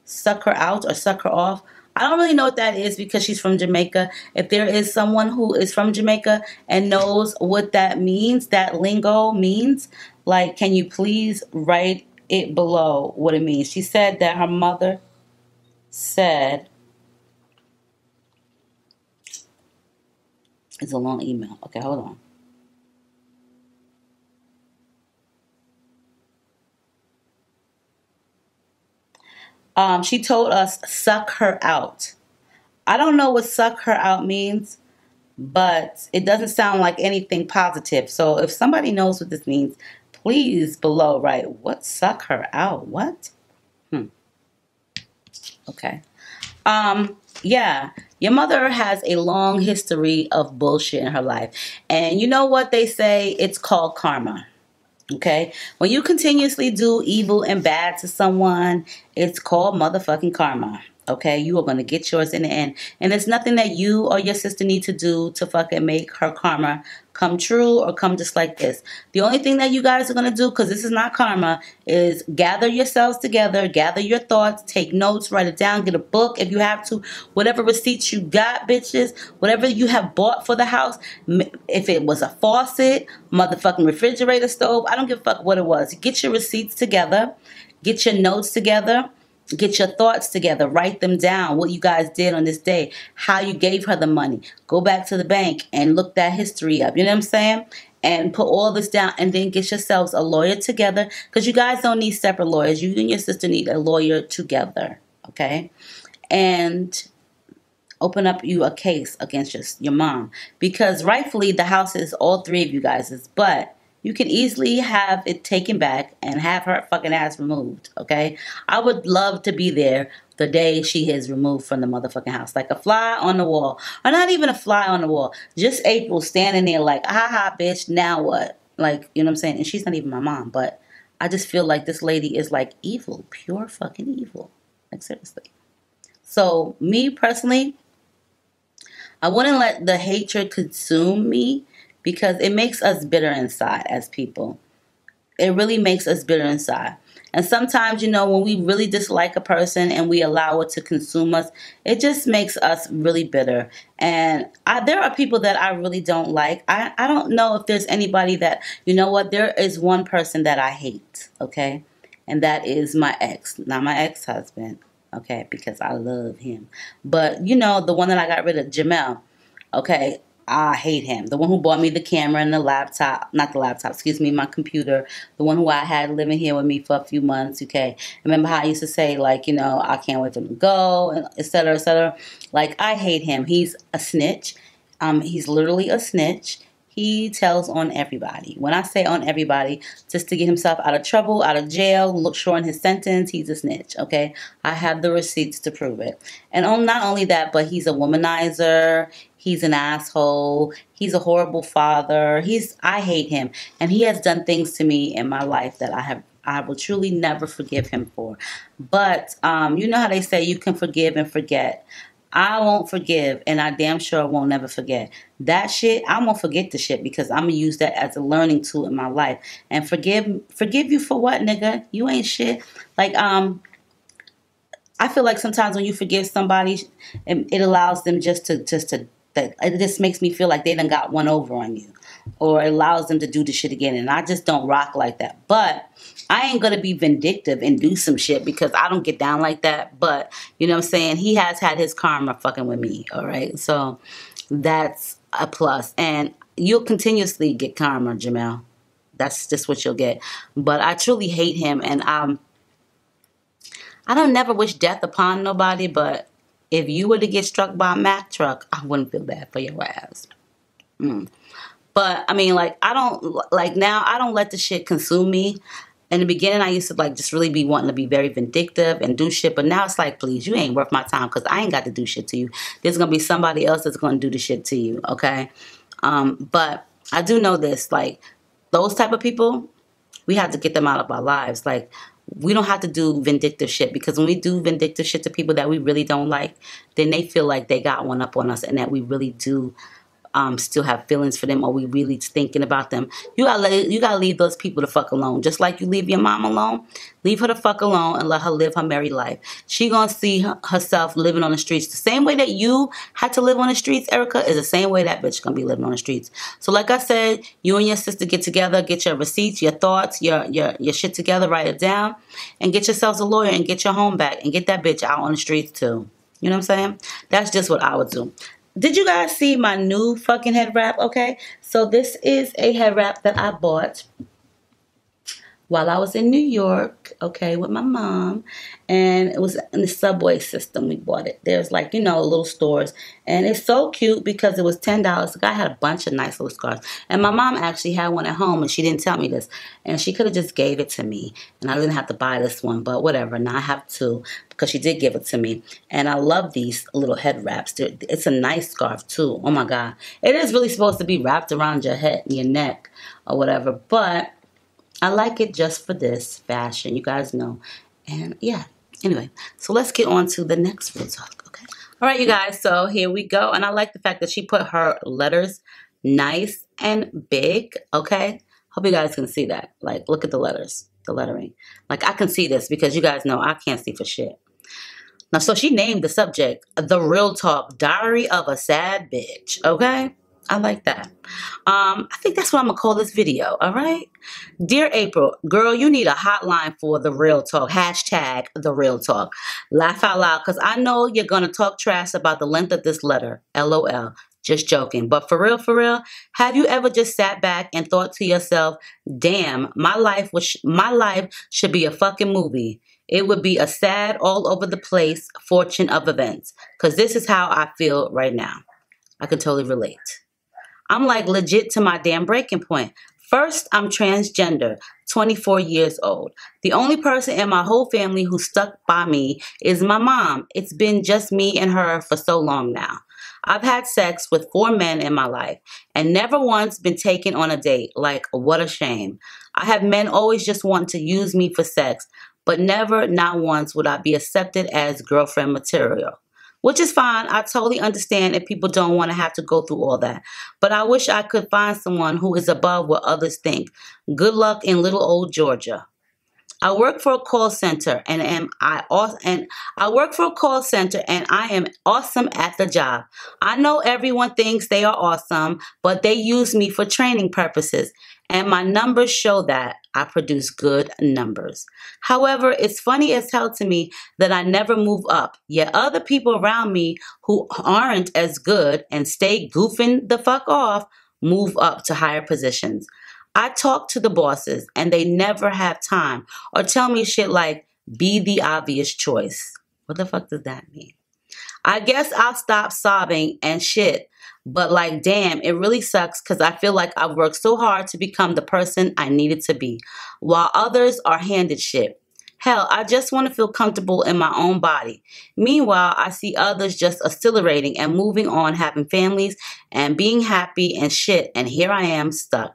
suck her out or suck her off. I don't really know what that is because she's from Jamaica. If there is someone who is from Jamaica and knows what that means, that lingo means, like, can you please write it below what it means? She said that her mother said, it's a long email. Okay, hold on. Um, she told us, suck her out. I don't know what suck her out means, but it doesn't sound like anything positive. So if somebody knows what this means, please below write, what suck her out? What? Hmm. Okay. Um, Yeah. Your mother has a long history of bullshit in her life. And you know what they say? It's called karma. Okay? When you continuously do evil and bad to someone, it's called motherfucking karma. Okay? You are going to get yours in the end. And there's nothing that you or your sister need to do to fucking make her karma come true or come just like this. The only thing that you guys are going to do, because this is not karma, is gather yourselves together, gather your thoughts, take notes, write it down, get a book if you have to. Whatever receipts you got, bitches, whatever you have bought for the house, if it was a faucet, motherfucking refrigerator, stove, I don't give a fuck what it was. Get your receipts together, get your notes together, get your thoughts together. Write them down. What you guys did on this day. How you gave her the money. Go back to the bank and look that history up. You know what I'm saying? And put all this down. And then get yourselves a lawyer together. Because you guys don't need separate lawyers. You and your sister need a lawyer together. Okay? And open up you a case against your, your mom. Because rightfully the house is all three of you guys'. But you can easily have it taken back and have her fucking ass removed, okay? I would love to be there the day she is removed from the motherfucking house. Like a fly on the wall. Or not even a fly on the wall. Just April standing there like, haha, bitch, now what? Like, you know what I'm saying? And she's not even my mom, but I just feel like this lady is like evil. Pure fucking evil. Like, seriously. So, me personally, I wouldn't let the hatred consume me. Because it makes us bitter inside as people. It really makes us bitter inside. And sometimes, you know, when we really dislike a person and we allow it to consume us, it just makes us really bitter. And I, there are people that I really don't like. I, I don't know if there's anybody that, you know what, there is one person that I hate, okay? And that is my ex, not my ex-husband, okay? Because I love him. But, you know, the one that I got rid of, Jamel, okay? I hate him. The one who bought me the camera and the laptop. Not the laptop, excuse me, my computer. The one who I had living here with me for a few months, okay? Remember how I used to say, like, you know, I can't wait for him to go, and et cetera, et cetera. Like, I hate him. He's a snitch. Um, he's literally a snitch. He tells on everybody. When I say on everybody, just to get himself out of trouble, out of jail, look short on his sentence, he's a snitch, okay? I have the receipts to prove it. And on, not only that, but he's a womanizer. He's an asshole. He's a horrible father. He's, I hate him. And he has done things to me in my life that I have, I will truly never forgive him for. But um, you know how they say you can forgive and forget. I won't forgive, and I damn sure won't never forget. That shit, I won't forget the shit because I'm going to use that as a learning tool in my life. And forgive, forgive you for what, nigga? You ain't shit. Like, um... I feel like sometimes when you forgive somebody, it allows them just to, just to, that it just makes me feel like they done got one over on you, or it allows them to do the shit again. And I just don't rock like that. But I ain't going to be vindictive and do some shit because I don't get down like that. But you know what I'm saying? He has had his karma fucking with me. All right. So that's a plus. And you'll continuously get karma, Jamel. That's just what you'll get. But I truly hate him. And I'm, I don't never wish death upon nobody, but if you were to get struck by a Mack truck, I wouldn't feel bad for your ass. Mm. But, I mean, like, I don't, like, now I don't let the shit consume me. In the beginning, I used to, like, just really be wanting to be very vindictive and do shit. But now it's like, please, you ain't worth my time because I ain't got to do shit to you. There's going to be somebody else that's going to do the shit to you, okay? Um, but I do know this, like, those type of people, we have to get them out of our lives. Like, we don't have to do vindictive shit because when we do vindictive shit to people that we really don't like, then they feel like they got one up on us and that we really do um, still have feelings for them or we really thinking about them. You gotta, you gotta leave those people the fuck alone. Just like you leave your mom alone, leave her the fuck alone and let her live her married life. She gonna see herself living on the streets. The same way that you had to live on the streets, Erica, is the same way that bitch gonna be living on the streets. So like I said, you and your sister get together, get your receipts, your thoughts, your, your, your shit together, write it down, and get yourselves a lawyer and get your home back and get that bitch out on the streets too. You know what I'm saying? That's just what I would do. Did you guys see my new fucking head wrap? Okay, so this is a head wrap that I bought while I was in New York, okay, with my mom. And it was in the subway system we bought it. There's like, you know, little stores. And it's so cute because it was ten dollars. The guy had a bunch of nice little scarves. And my mom actually had one at home and she didn't tell me this. And she could have just gave it to me. And I didn't have to buy this one, but whatever. Now I have two because she did give it to me. And I love these little head wraps. It's a nice scarf too. Oh my God. It is really supposed to be wrapped around your head, your neck or whatever. But I like it just for this fashion. You guys know. And yeah. Anyway, so let's get on to the next real talk, okay? All right, you guys, so here we go. And I like the fact that she put her letters nice and big, okay? Hope you guys can see that. Like, look at the letters, the lettering. Like, I can see this because you guys know I can't see for shit. Now, so she named the subject, The Real Talk, Diary of a Sad Bitch, okay? I like that. Um, I think that's what I'm going to call this video, all right? Dear April, girl, you need a hotline for The Real Talk. Hashtag The Real Talk. Laugh out loud because I know you're going to talk trash about the length of this letter. L O L. Just joking. But for real, for real, have you ever just sat back and thought to yourself, damn, my life, was my life should be a fucking movie. It would be a sad, all over the place fortune of events because this is how I feel right now. I can totally relate. I'm like legit to my damn breaking point. First, I'm transgender, twenty-four years old. The only person in my whole family who stuck by me is my mom. It's been just me and her for so long now. I've had sex with four men in my life and never once been taken on a date. Like, what a shame. I have men always just want to use me for sex, but never, not once, would I be accepted as girlfriend material. Which is fine. I totally understand if people don't want to have to go through all that. But I wish I could find someone who is above what others think. Good luck in little old Georgia. I work for a call center and am I and I work for a call center and I am awesome at the job. I know everyone thinks they are awesome, but they use me for training purposes. And my numbers show that I produce good numbers. However, it's funny as hell to me that I never move up, yet other people around me who aren't as good and stay goofing the fuck off move up to higher positions. I talk to the bosses and they never have time or tell me shit like, be the obvious choice. What the fuck does that mean? I guess I'll stop sobbing and shit. But like, damn, it really sucks because I feel like I've worked so hard to become the person I needed to be, while others are handed shit. Hell, I just want to feel comfortable in my own body. Meanwhile, I see others just accelerating and moving on, having families and being happy and shit. And here I am stuck.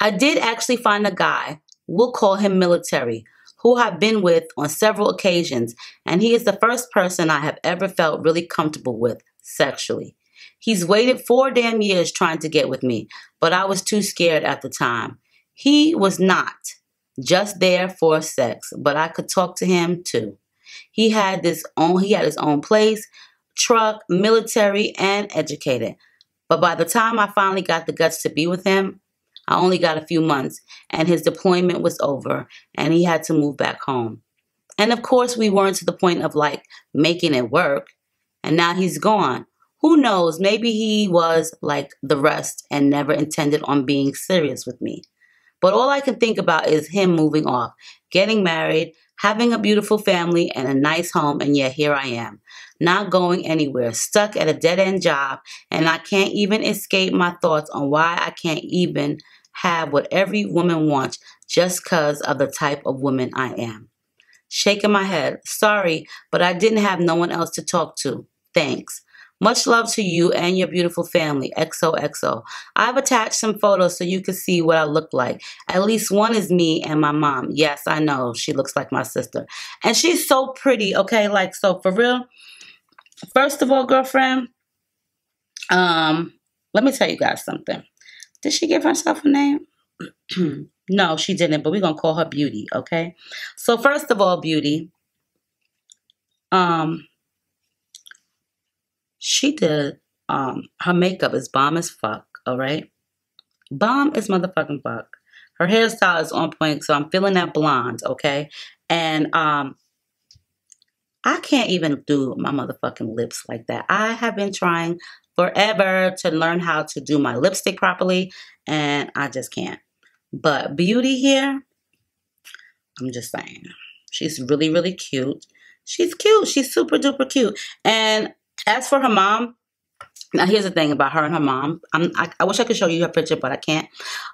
I did actually find a guy, we'll call him military, who I've been with on several occasions. And he is the first person I have ever felt really comfortable with. Sexually. He's waited four damn years trying to get with me, but I was too scared at the time. He was not just there for sex, but I could talk to him too. He had this own, he had his own place, truck, military, and educated. But by the time I finally got the guts to be with him, I only got a few months and his deployment was over and he had to move back home. And of course we weren't to the point of like making it work. And now he's gone. Who knows? Maybe he was like the rest and never intended on being serious with me. But all I can think about is him moving off, getting married, having a beautiful family and a nice home. And yet here I am, not going anywhere, stuck at a dead-end job. And I can't even escape my thoughts on why I can't even have what every woman wants just because of the type of woman I am. Shaking my head. Sorry, but I didn't have no one else to talk to. Thanks. Much love to you and your beautiful family. X O X O. I've attached some photos so you can see what I look like. At least one is me and my mom. Yes, I know. She looks like my sister. And she's so pretty, okay? Like, so for real, first of all, girlfriend, um, let me tell you guys something. Did she give herself a name? No, she didn't, but we're going to call her Beauty, okay? So first of all, Beauty, um, she did, um, her makeup is bomb as fuck, all right? Bomb as motherfucking fuck. Her hairstyle is on point, so I'm feeling that blonde, okay? And um, I can't even do my motherfucking lips like that. I have been trying forever to learn how to do my lipstick properly, and I just can't. But Beauty here, I'm just saying, she's really, really cute. She's cute. She's super duper cute. And as for her mom, now here's the thing about her and her mom. I'm, I, I wish I could show you her picture, but I can't.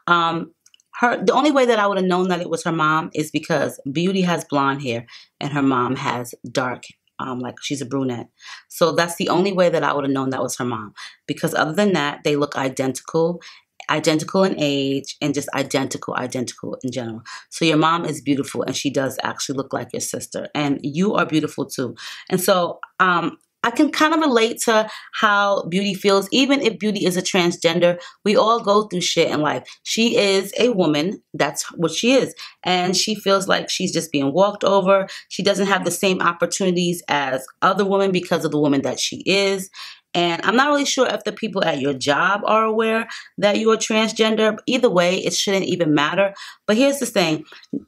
Um, her the only way that I would have known that it was her mom is because Beauty has blonde hair and her mom has dark hair. Um, like she's a brunette. So that's the only way that I would have known that was her mom. Because other than that, they look identical, identical in age, and just identical, identical in general. So your mom is beautiful, and she does actually look like your sister. And you are beautiful too. And so um, I can kind of relate to how Beauty feels. Even if Beauty is a transgender, we all go through shit in life. She is a woman. That's what she is. And she feels like she's just being walked over. She doesn't have the same opportunities as other women because of the woman that she is. And I'm not really sure if the people at your job are aware that you are transgender. Either way, it shouldn't even matter. But here's the thing.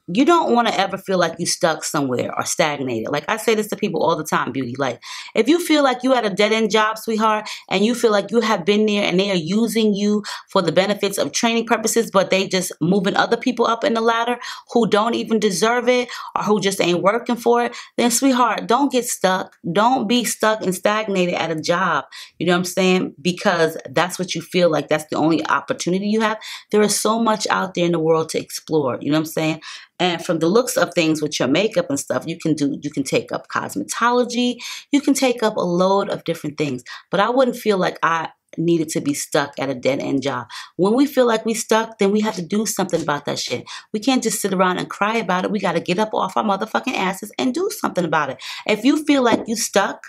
You don't want to ever feel like you're stuck somewhere or stagnated. Like I say this to people all the time, Beauty. Like if you feel like you had a dead-end job, sweetheart, and you feel like you have been there and they are using you for the benefits of training purposes, but they just moving other people up in the ladder who don't even deserve it or who just ain't working for it, then sweetheart, don't get stuck. Don't be stuck and stagnated at a job. You know what I'm saying? Because that's what you feel like. That's the only opportunity you have. There is so much out there in the world to explore. You know what I'm saying? And from the looks of things with your makeup and stuff, you can do, you can take up cosmetology. You can take up a load of different things. But I wouldn't feel like I needed to be stuck at a dead-end job. When we feel like we stuck, then we have to do something about that shit. We can't just sit around and cry about it. We got to get up off our motherfucking asses and do something about it. If you feel like you stuck,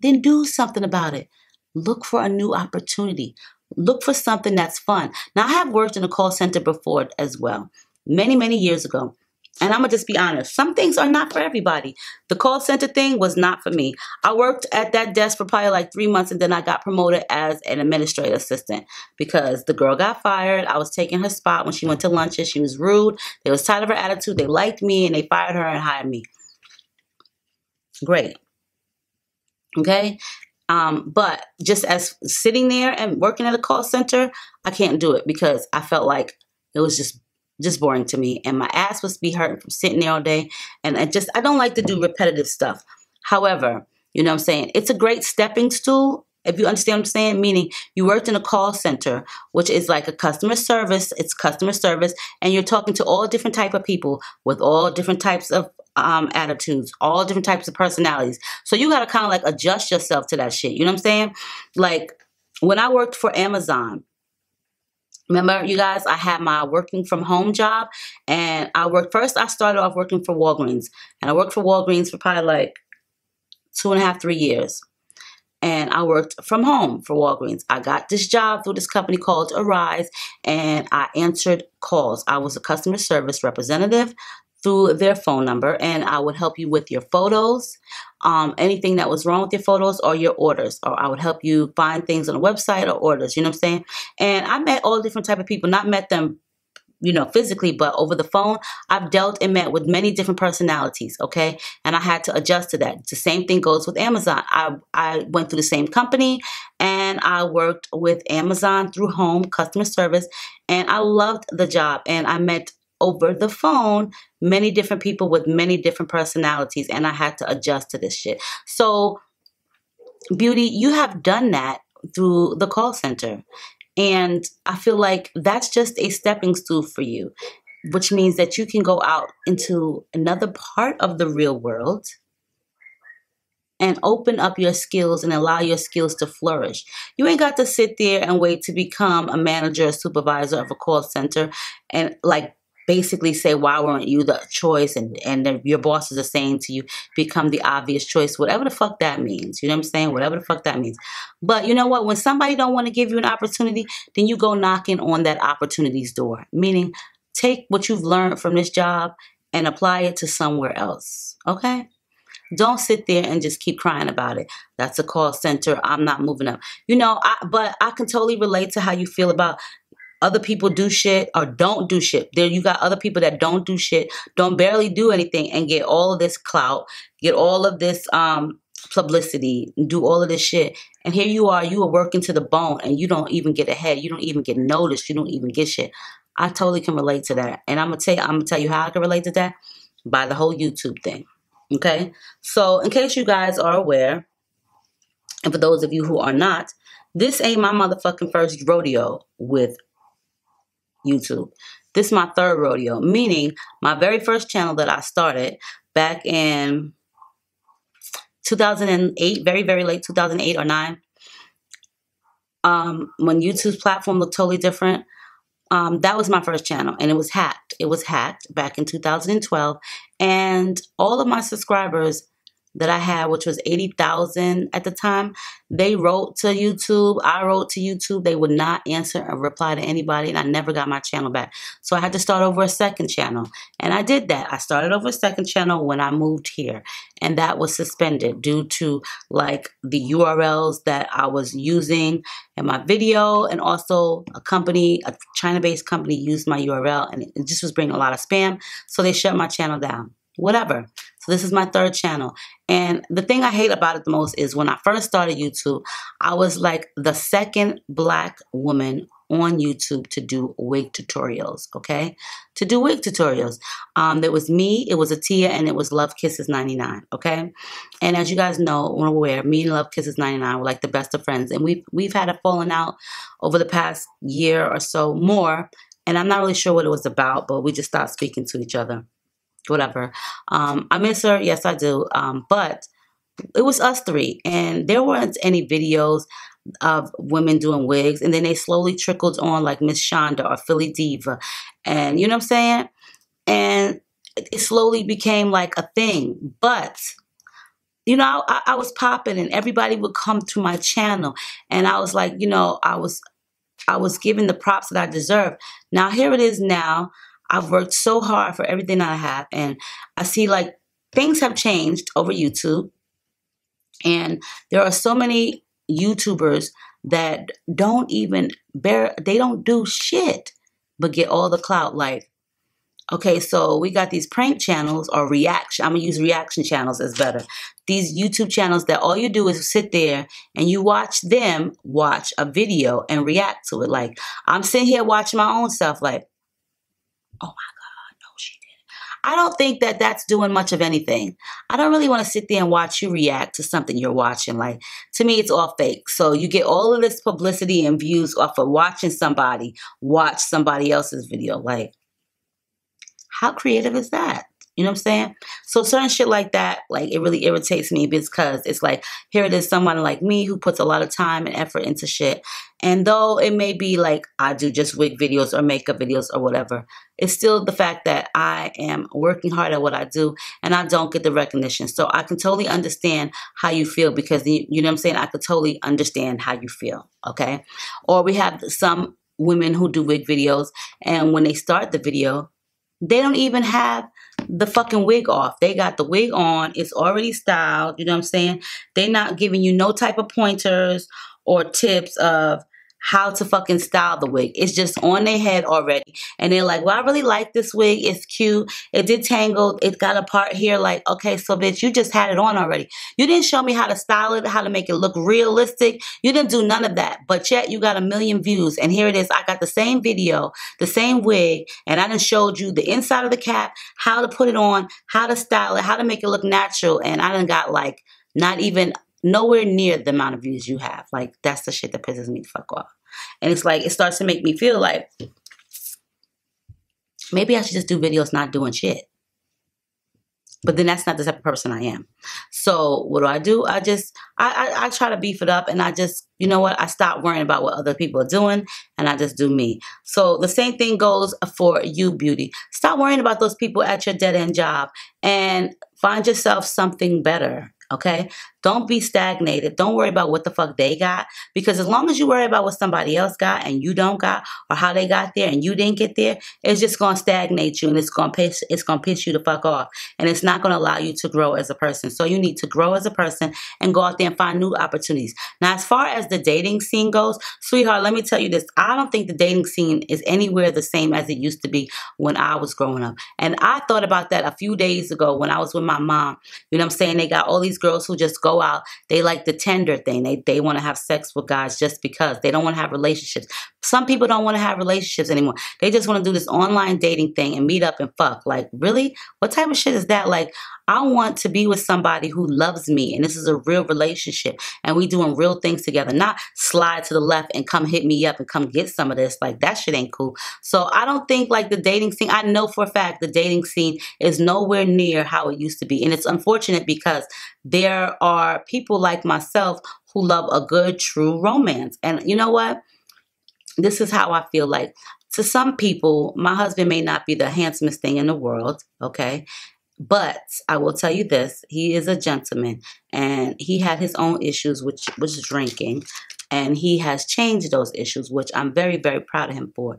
then do something about it. Look for a new opportunity. Look for something that's fun. Now, I have worked in a call center before as well, many, many years ago. And I'm going to just be honest. Some things are not for everybody. The call center thing was not for me. I worked at that desk for probably like three months and then I got promoted as an administrative assistant because the girl got fired. I was taking her spot when she went to lunches. She was rude. They was tired of her attitude. They liked me and they fired her and hired me. Great. Okay, um, but just as sitting there and working at a call center, I can't do it because I felt like it was just just boring to me, and my ass was be hurting from sitting there all day. And I just I don't like to do repetitive stuff. However, you know what I'm saying, it's a great stepping stool. If you understand what I'm saying, meaning you worked in a call center, which is like a customer service. It's customer service, and you're talking to all different type of people with all different types of um, attitudes, all different types of personalities. So you got to kind of like adjust yourself to that shit. You know what I'm saying? Like when I worked for Amazon, remember, you guys, I had my working from home job, and I worked first. I started off working for Walgreens, and I worked for Walgreens for probably like two and a half, three years. And I worked from home for Walgreens. I got this job through this company called Arise, and I answered calls. I was a customer service representative through their phone number, and I would help you with your photos, um, anything that was wrong with your photos or your orders, or I would help you find things on a website or orders, you know what I'm saying? And I met all different type of people, not met them, you know, physically, but over the phone, I've dealt and met with many different personalities, okay? And I had to adjust to that. The same thing goes with Amazon. I, I went through the same company, and I worked with Amazon through home customer service, and I loved the job, and I met over the phone many different people with many different personalities, and I had to adjust to this shit. So, Beauty, you have done that through the call center. And I feel like that's just a stepping stool for you, which means that you can go out into another part of the real world and open up your skills and allow your skills to flourish. You ain't got to sit there and wait to become a manager or supervisor of a call center and like basically say, why weren't you the choice? And, and your bosses are saying to you, become the obvious choice, whatever the fuck that means. You know what I'm saying? Whatever the fuck that means. But you know what? When somebody don't want to give you an opportunity, then you go knocking on that opportunity's door. Meaning, take what you've learned from this job and apply it to somewhere else. Okay? Don't sit there and just keep crying about it. That's a call center. I'm not moving up. You know, I, but I can totally relate to how you feel about other people do shit or don't do shit. There you got other people that don't do shit, don't barely do anything and get all of this clout, get all of this um, publicity, do all of this shit. And here you are, you are working to the bone and you don't even get ahead. You don't even get noticed. You don't even get shit. I totally can relate to that. And I'm going to tell you, I'm going to tell you how I can relate to that by the whole YouTube thing. Okay. So in case you guys are aware, and for those of you who are not, this ain't my motherfucking first rodeo with YouTube. This is my third rodeo, meaning my very first channel that I started back in two thousand eight, very, very late two thousand eight or nine, um, when YouTube's platform looked totally different. Um, that was my first channel, and it was hacked. It was hacked back in two thousand twelve, and all of my subscribers that I had, which was eighty thousand at the time, they wrote to YouTube. I wrote to YouTube. They would not answer or reply to anybody, and I never got my channel back. So I had to start over a second channel, and I did that. I started over a second channel when I moved here, and that was suspended due to, like, the U R Ls that I was using in my video, and also a company, a China-based company, used my U R L, and it just was bringing a lot of spam, so they shut my channel down. Whatever. So this is my third channel. And the thing I hate about it the most is when I first started YouTube, I was like the second black woman on YouTube to do wig tutorials, okay? To do wig tutorials. Um, there was me, it was Atiya, and it was Love Kisses ninety-nine, okay? And as you guys know, or aware, me and Love Kisses ninety-nine were like the best of friends. And we've, we've had a falling out over the past year or so more, and I'm not really sure what it was about, but we just stopped speaking to each other. Whatever. Um, I miss her. Yes, I do. Um, but it was us three, and there weren't any videos of women doing wigs. And then they slowly trickled on, like Miss Shonda or Philly Diva. And you know what I'm saying? And it slowly became like a thing. But, you know, I, I was popping, and everybody would come to my channel. And I was like, you know, I was, I was given the props that I deserved. Now, here it is now. I've worked so hard for everything that I have, and I see, like, things have changed over YouTube, and there are so many YouTubers that don't even bear, they don't do shit but get all the clout. Like, okay, so we got these prank channels or reaction, I'm gonna use reaction channels as better. These YouTube channels that all you do is sit there and you watch them watch a video and react to it. Like, I'm sitting here watching my own stuff like, oh my God, no, she did. I don't think that that's doing much of anything. I don't really want to sit there and watch you react to something you're watching. Like, to me, it's all fake. So you get all of this publicity and views off of watching somebody watch somebody else's video. Like, how creative is that? You know what I'm saying? So certain shit like that, like, it really irritates me because it's like, here it is, someone like me who puts a lot of time and effort into shit. And though it may be like I do just wig videos or makeup videos or whatever, it's still the fact that I am working hard at what I do and I don't get the recognition. So I can totally understand how you feel because, the, you know what I'm saying? I could totally understand how you feel, okay? Or we have some women who do wig videos, and when they start the video, they don't even have the fucking wig off. They got the wig on. It's already styled. You know what I'm saying? They're not giving you no type of pointers or tips of how to fucking style the wig. It's just on their head already. And they're like, well, I really like this wig. It's cute. It did tangle. It got a part here. Like, okay, so bitch, you just had it on already. You didn't show me how to style it, how to make it look realistic. You didn't do none of that. But yet you got a million views. And here it is. I got the same video, the same wig, and I done showed you the inside of the cap, how to put it on, how to style it, how to make it look natural. And I done got, like, not even nowhere near the amount of views you have. Like, that's the shit that pisses me the fuck off. And it's like, it starts to make me feel like maybe I should just do videos not doing shit. But then that's not the type of person I am. So what do I do? I just, I, I, I try to beef it up, and I just, you know what? I stop worrying about what other people are doing, and I just do me. So the same thing goes for you, beauty. Stop worrying about those people at your dead-end job and find yourself something better. Okay? Don't be stagnated. Don't worry about what the fuck they got, because as long as you worry about what somebody else got and you don't got, or how they got there and you didn't get there, it's just going to stagnate you, and it's going to piss, it's going to piss you the fuck off, and it's not going to allow you to grow as a person. So you need to grow as a person and go out there and find new opportunities. Now, as far as the dating scene goes, sweetheart, let me tell you this. I don't think the dating scene is anywhere the same as it used to be when I was growing up. And I thought about that a few days ago when I was with my mom. You know what I'm saying? They got all these girls who just go go out, they like the Tinder thing. They, they want to have sex with guys just because. They don't want to have relationships. Some people don't want to have relationships anymore. They just want to do this online dating thing and meet up and fuck. Like, really? What type of shit is that? Like, I want to be with somebody who loves me, and this is a real relationship, and we doing real things together, not slide to the left and come hit me up and come get some of this. Like, that shit ain't cool. So I don't think, like, the dating scene, I know for a fact the dating scene is nowhere near how it used to be. And it's unfortunate because there are people like myself who love a good, true romance. And you know what? This is how I feel. Like, to some people, my husband may not be the handsomest thing in the world, okay? But I will tell you this, he is a gentleman, and he had his own issues, which was drinking, and he has changed those issues, which I'm very, very proud of him for.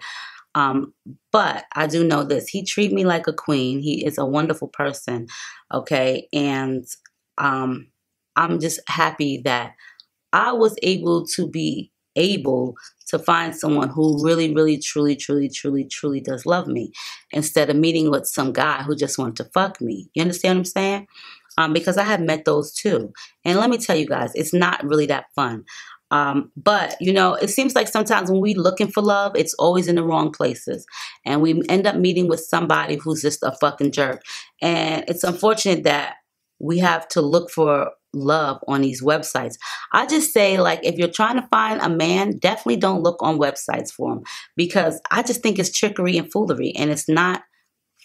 Um, but I do know this, he treated me like a queen. He is a wonderful person, okay? And um, I'm just happy that I was able to be able to find someone who really, really, truly, truly, truly, truly does love me, instead of meeting with some guy who just wanted to fuck me. You understand what I'm saying? Um, because I have met those too. And let me tell you guys, it's not really that fun. Um, but, you know, it seems like sometimes when we're looking for love, it's always in the wrong places. And we end up meeting with somebody who's just a fucking jerk. And it's unfortunate that we have to look for love on these websites. I just say, like, if you're trying to find a man, definitely don't look on websites for him, because I just think it's trickery and foolery, and it's not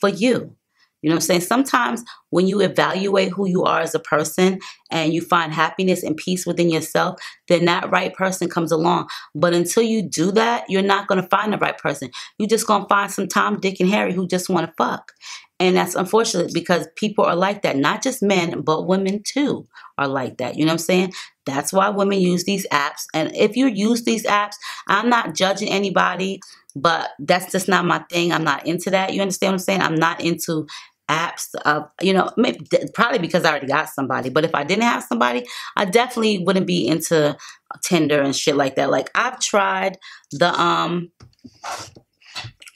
for you. You know what I'm saying? Sometimes when you evaluate who you are as a person and you find happiness and peace within yourself, then that right person comes along. But until you do that, you're not going to find the right person. You're just going to find some Tom, Dick, and Harry who just want to fuck. And that's unfortunate, because people are like that. Not just men, but women too are like that. You know what I'm saying? That's why women use these apps. And if you use these apps, I'm not judging anybody, but that's just not my thing. I'm not into that. You understand what I'm saying? I'm not into apps of, you know, maybe, probably because I already got somebody. But if I didn't have somebody, I definitely wouldn't be into Tinder and shit like that. Like, I've tried the, um...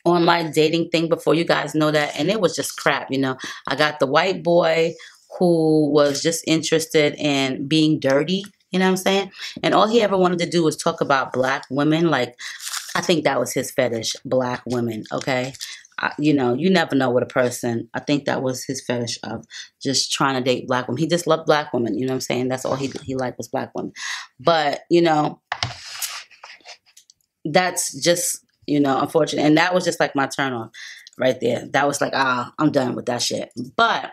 online dating thing before, you guys know that, and it was just crap. You know, I got the white boy who was just interested in being dirty, you know what I'm saying, and all he ever wanted to do was talk about black women. Like, I think that was his fetish, black women, okay? I, you know, you never know what a person, I think that was his fetish of just trying to date black women. He just loved black women, you know what I'm saying? That's all he, he liked was black women. But, you know, that's just, you know, unfortunate. And that was just like my turn off right there. That was like, ah, I'm done with that shit. But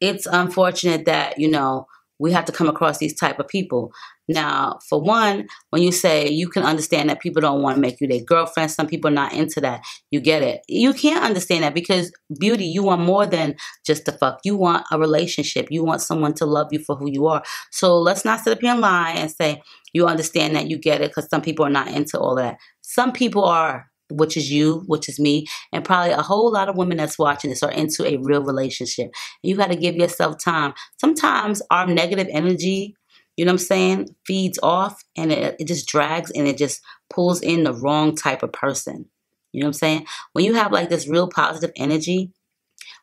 it's unfortunate that, you know, we have to come across these type of people. Now, for one, when you say, you can understand that people don't want to make you their girlfriend. Some people are not into that. You get it. You can't understand that, because beauty, you want more than just the fuck. You want a relationship. You want someone to love you for who you are. So let's not sit up here and lie and say, you understand that, you get it, because some people are not into all that. Some people are, which is you, which is me, and probably a whole lot of women that's watching this are into a real relationship. You got to give yourself time. Sometimes our negative energy, you know what I'm saying, feeds off, and it, it just drags, and it just pulls in the wrong type of person. You know what I'm saying? When you have like this real positive energy,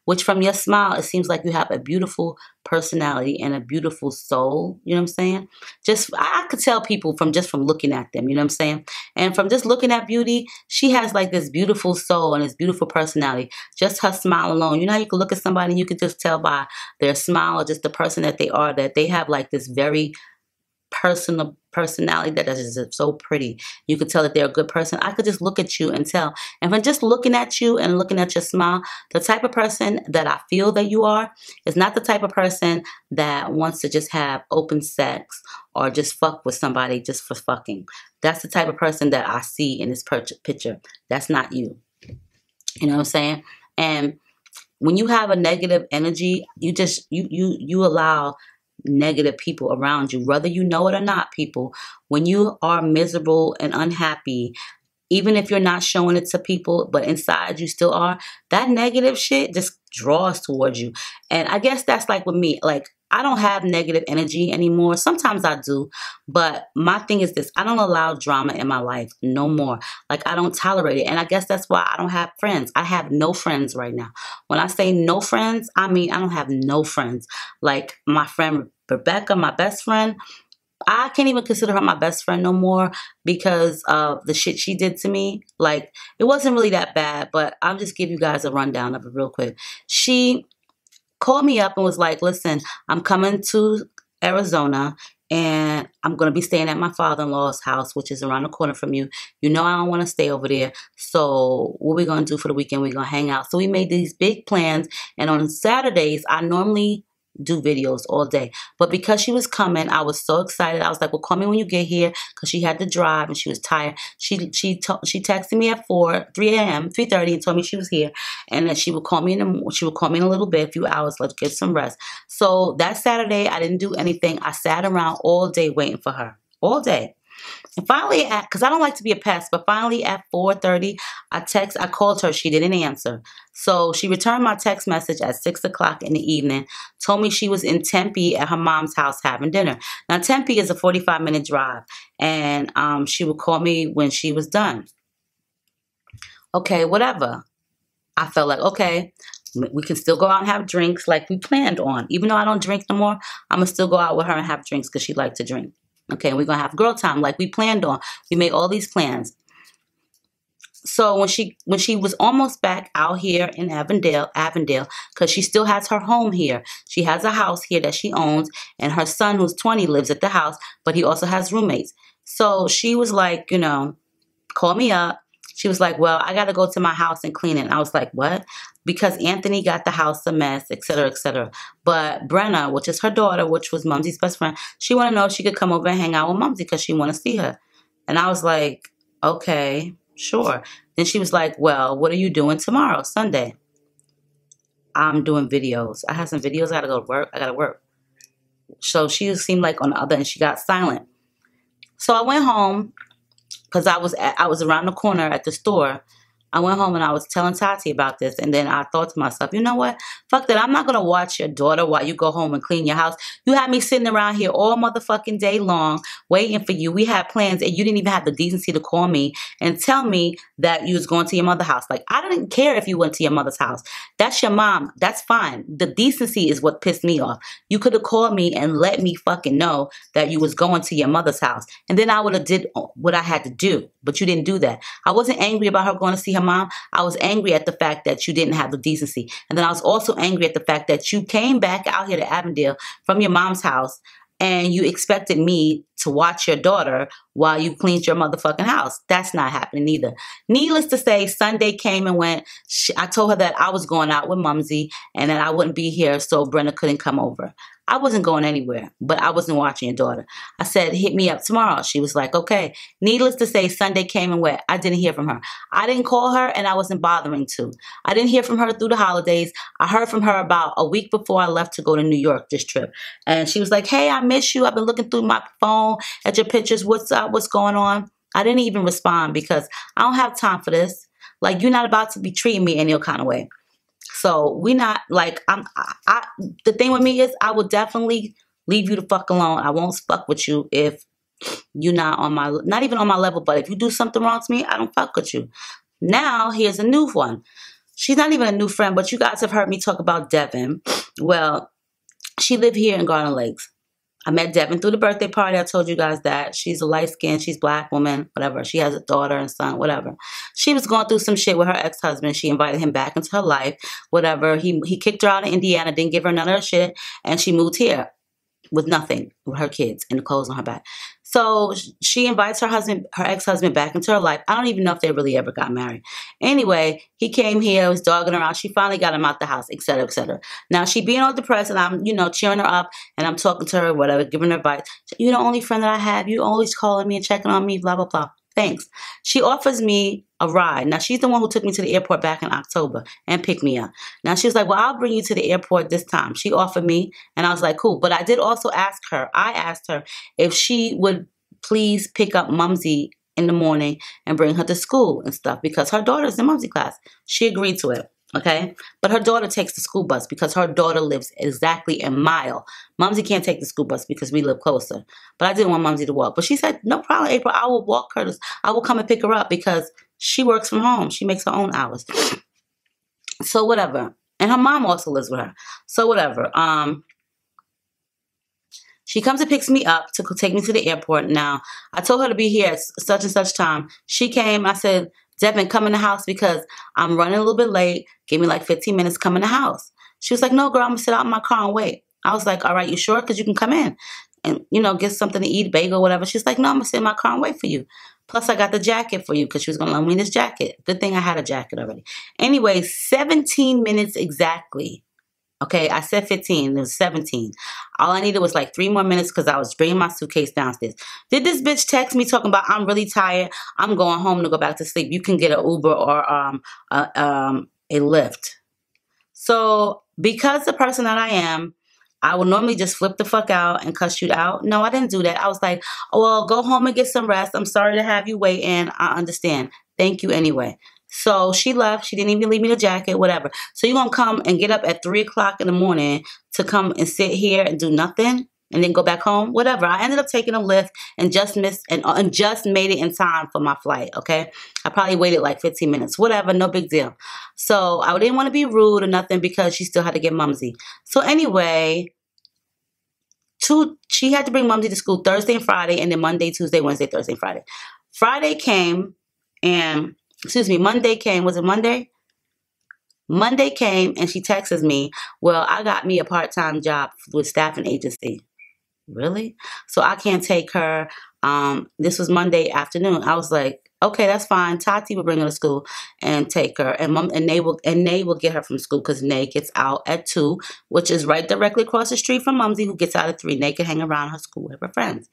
which from your smile, it seems like you have a beautiful personality and a beautiful soul. You know what I'm saying? Just, I could tell people from just from looking at them. You know what I'm saying? And from just looking at Beauty, she has like this beautiful soul and this beautiful personality. Just her smile alone. You know how you can look at somebody and you can just tell by their smile or just the person that they are, that they have like this very personal personality that is so pretty. You could tell that they're a good person. I could just look at you and tell. And from just looking at you and looking at your smile, the type of person that I feel that you are is not the type of person that wants to just have open sex or just fuck with somebody just for fucking. That's the type of person that I see in this picture. That's not you. You know what I'm saying? And when you have a negative energy, you just, you, you, you allow negative people around you, whether you know it or not. People, when you are miserable and unhappy, even if you're not showing it to people, but inside you still are, that negative shit just draws towards you. And I guess that's like with me. Like, I don't have negative energy anymore. Sometimes I do, but my thing is this. I don't allow drama in my life no more. Like, I don't tolerate it. And I guess that's why I don't have friends. I have no friends right now. When I say no friends, I mean I don't have no friends. Like, my friend Rebecca, my best friend, I can't even consider her my best friend no more because of the shit she did to me. Like, it wasn't really that bad, but I'll just give you guys a rundown of it real quick. She called me up and was like, listen, I'm coming to Arizona and I'm going to be staying at my father-in-law's house, which is around the corner from you. You know I don't want to stay over there. So what we're going to do for the weekend, we're going to hang out. So we made these big plans. And on Saturdays, I normally do videos all day. But because she was coming, I was so excited. I was like, well, call me when you get here, because she had to drive and she was tired. She she she texted me at four, three a m, three thirty and told me she was here and that she would call me in the, she would call me in a little bit, a few hours, let's get some rest. So that Saturday, I didn't do anything. I sat around all day waiting for her. All day. And finally, at, because I don't like to be a pest, but finally at four thirty, I text, I called her. She didn't answer. So she returned my text message at six o'clock in the evening, told me she was in Tempe at her mom's house having dinner. Now, Tempe is a forty-five minute drive, and um, she would call me when she was done. Okay, whatever. I felt like, okay, we can still go out and have drinks like we planned on. Even though I don't drink no more, I'm going to still go out with her and have drinks because she likes to drink. Okay, we're going to have girl time like we planned on. We made all these plans. So when she when she was almost back out here in Avondale, Avondale, because she still has her home here. She has a house here that she owns, and her son, who's twenty, lives at the house, but he also has roommates. So she was like, you know, call me up. She was like, well, I got to go to my house and clean it. And I was like, what? Because Anthony got the house a mess, et cetera, et cetera. But Brenna, which is her daughter, which was Mumsy's best friend, she wanted to know if she could come over and hang out with Mumsy because she wanted to see her. And I was like, okay, sure. Then she was like, well, what are you doing tomorrow, Sunday? I'm doing videos. I have some videos. I got to go to work. I got to work. So she seemed like on the other end, she got silent. So I went home. Because I was at, I was around the corner at the store. I went home and I was telling Tati about this. And then I thought to myself, you know what? Fuck that. I'm not going to watch your daughter while you go home and clean your house. You had me sitting around here all motherfucking day long waiting for you. We had plans and you didn't even have the decency to call me and tell me that you was going to your mother's house. Like, I didn't care if you went to your mother's house. That's your mom. That's fine. The decency is what pissed me off. You could have called me and let me fucking know that you was going to your mother's house. And then I would have did what I had to do. But you didn't do that. I wasn't angry about her going to see her mom. I was angry at the fact that you didn't have the decency. And then I was also angry at the fact that you came back out here to Avondale from your mom's house and you expected me to watch your daughter while you cleaned your motherfucking house. That's not happening either. Needless to say, Sunday came and went. She, I told her that I was going out with Mumsy and that I wouldn't be here so Brenna couldn't come over. I wasn't going anywhere, but I wasn't watching your daughter. I said, hit me up tomorrow. She was like, okay. Needless to say, Sunday came and went. I didn't hear from her. I didn't call her, and I wasn't bothering to. I didn't hear from her through the holidays. I heard from her about a week before I left to go to New York this trip. And she was like, hey, I miss you. I've been looking through my phone at your pictures. What's up? What's going on? I didn't even respond because I don't have time for this. Like, you're not about to be treating me any kind of way. So we not like I'm. I, I the thing with me is I will definitely leave you the fuck alone. I won't fuck with you if you're not on my, not even on my level. But if you do something wrong to me, I don't fuck with you. Now here's a new one. She's not even a new friend, but you guys have heard me talk about Devin. Well, she lived here in Garden Lakes. I met Devin through the birthday party. I told you guys that. She's a light-skinned, she's black woman, whatever. She has a daughter and son, whatever. She was going through some shit with her ex-husband. She invited him back into her life, whatever. He he kicked her out of Indiana, didn't give her none of her shit, and she moved here with nothing, with her kids and the clothes on her back. So she invites her husband, her ex-husband back into her life. I don't even know if they really ever got married. Anyway, he came here, was dogging around. She finally got him out the house, et cetera, et cetera. Now she being all depressed and I'm, you know, cheering her up and I'm talking to her, whatever, giving her advice. You're the only friend that I have. You always calling me and checking on me, blah, blah, blah. Thanks. She offers me a ride. Now, she's the one who took me to the airport back in October and picked me up. Now, she was like, well, I'll bring you to the airport this time. She offered me, and I was like, cool. But I did also ask her, I asked her if she would please pick up Mumsy in the morning and bring her to school and stuff because her daughter's in Mumsy class. She agreed to it. Okay, but her daughter takes the school bus because her daughter lives exactly a mile. Mumsy can't take the school bus because we live closer. But I didn't want Mumsy to walk. But she said, no problem, April. I will walk her. I will come and pick her up because she works from home. She makes her own hours. So whatever. And her mom also lives with her. So whatever. Um, she comes and picks me up to take me to the airport. Now, I told her to be here at such and such time. She came. I said, Devin, come in the house because I'm running a little bit late. Give me like fifteen minutes, come in the house. She was like, no, girl, I'm going to sit out in my car and wait. I was like, all right, you sure? Because you can come in and, you know, get something to eat, bagel, whatever. She's like, no, I'm going to sit in my car and wait for you. Plus, I got the jacket for you because she was going to loan me this jacket. Good thing I had a jacket already. Anyway, seventeen minutes exactly. Okay, I said fifteen. It was seventeen. All I needed was like three more minutes because I was bringing my suitcase downstairs. Did this bitch text me talking about, I'm really tired. I'm going home to go back to sleep. You can get an Uber or um a, um, a Lyft. So because the person that I am, I would normally just flip the fuck out and cuss you out. No, I didn't do that. I was like, oh, well, go home and get some rest. I'm sorry to have you waiting. I understand. Thank you anyway. So she left. She didn't even leave me the jacket, whatever. So you're going to come and get up at three o'clock in the morning to come and sit here and do nothing and then go back home, whatever. I ended up taking a Lyft and just missed and, and just made it in time for my flight, okay? I probably waited like fifteen minutes, whatever, no big deal. So I didn't want to be rude or nothing because she still had to get Mumsy. So anyway, two, she had to bring Mumsy to school Thursday and Friday and then Monday, Tuesday, Wednesday, Thursday, and Friday. Friday came and... Excuse me, Monday came. Was it Monday? Monday came and she texts me, well, I got me a part-time job with staffing agency. Really? So I can't take her. Um, this was Monday afternoon. I was like, okay, that's fine. Tati will bring her to school and take her. And mom, and they will and they will get her from school because Nay gets out at two, which is right directly across the street from Mumsy, who gets out at three. Nay can hang around her school with her friends.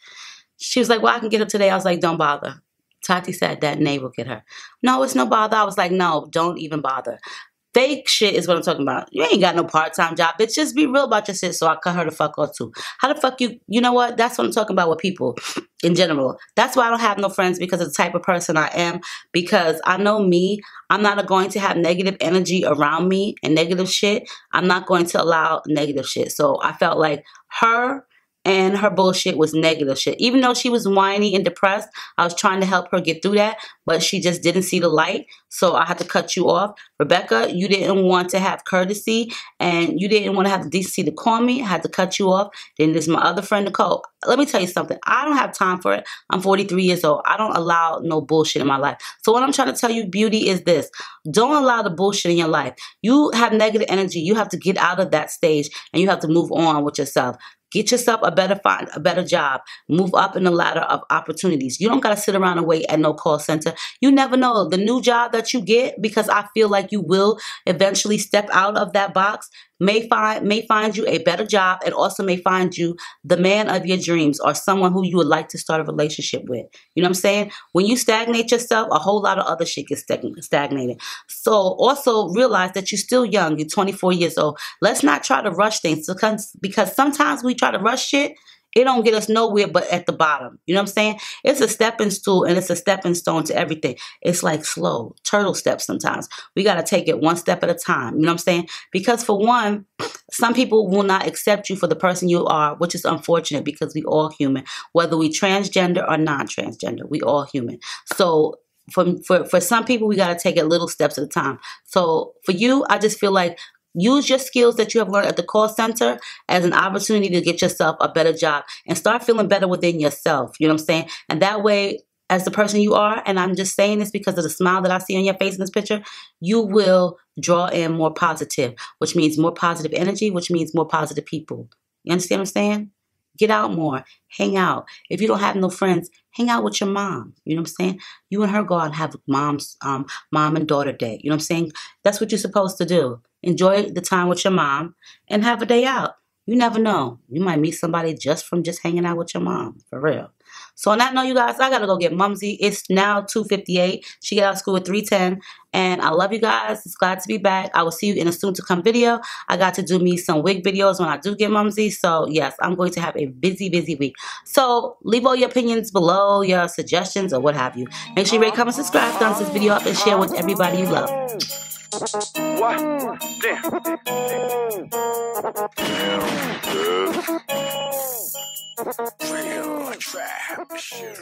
She was like, well, I can get up today. I was like, don't bother. Tati said that Nay will get her. No, it's no bother. I was like, no, don't even bother. Fake shit is what I'm talking about. You ain't got no part-time job, bitch. Just be real about your shit. So I cut her the fuck off too. How the fuck you, you know what? That's what I'm talking about with people in general. That's why I don't have no friends, because of the type of person I am, because I know me. I'm not going to have negative energy around me and negative shit. I'm not going to allow negative shit. So I felt like her... and her bullshit was negative shit. Even though she was whiny and depressed, I was trying to help her get through that, but she just didn't see the light, so I had to cut you off. Rebecca, you didn't want to have courtesy, and you didn't want to have the decency to call me. I had to cut you off. Then there's my other friend, Nicole. Let me tell you something. I don't have time for it. I'm forty-three years old. I don't allow no bullshit in my life. So what I'm trying to tell you, beauty, is this. Don't allow the bullshit in your life. You have negative energy. You have to get out of that stage, and you have to move on with yourself. Get yourself a better find, a better job. Move up in the ladder of opportunities. You don't got to sit around and wait at no call center. You never know. The new job that you get, because I feel like you will eventually step out of that box, may find, may find you a better job and also may find you the man of your dreams or someone who you would like to start a relationship with. You know what I'm saying? When you stagnate yourself, a whole lot of other shit gets stagnated. So also realize that you're still young. You're twenty-four years old. Let's not try to rush things because sometimes we try to rush shit. It don't get us nowhere but at the bottom. You know what I'm saying? It's a stepping stool and it's a stepping stone to everything. It's like slow, turtle steps sometimes. We got to take it one step at a time. You know what I'm saying? Because for one, some people will not accept you for the person you are, which is unfortunate because we all human. Whether we transgender or non-transgender, we all human. So for, for, for some people, we got to take it little steps at a time. So for you, I just feel like, use your skills that you have learned at the call center as an opportunity to get yourself a better job and start feeling better within yourself. You know what I'm saying? And that way, as the person you are, and I'm just saying this because of the smile that I see on your face in this picture, you will draw in more positive, which means more positive energy, which means more positive people. You understand what I'm saying? Get out more. Hang out. If you don't have no friends, hang out with your mom. You know what I'm saying? You and her go out and have mom's, um, mom and daughter day. You know what I'm saying? That's what you're supposed to do. Enjoy the time with your mom and have a day out. You never know. You might meet somebody just from just hanging out with your mom, for real. So on that note, you guys, I got to go get Mumsy. It's now two fifty-eight. She got out of school at three ten. And I love you guys. It's glad to be back. I will see you in a soon-to-come video. I got to do me some wig videos when I do get Mumsy. So, yes, I'm going to have a busy, busy week. So, leave all your opinions below, your suggestions, or what have you. Make sure you rate, comment, subscribe, thumbs this video up, and share with everybody you love. What? Damn. Real trap shit.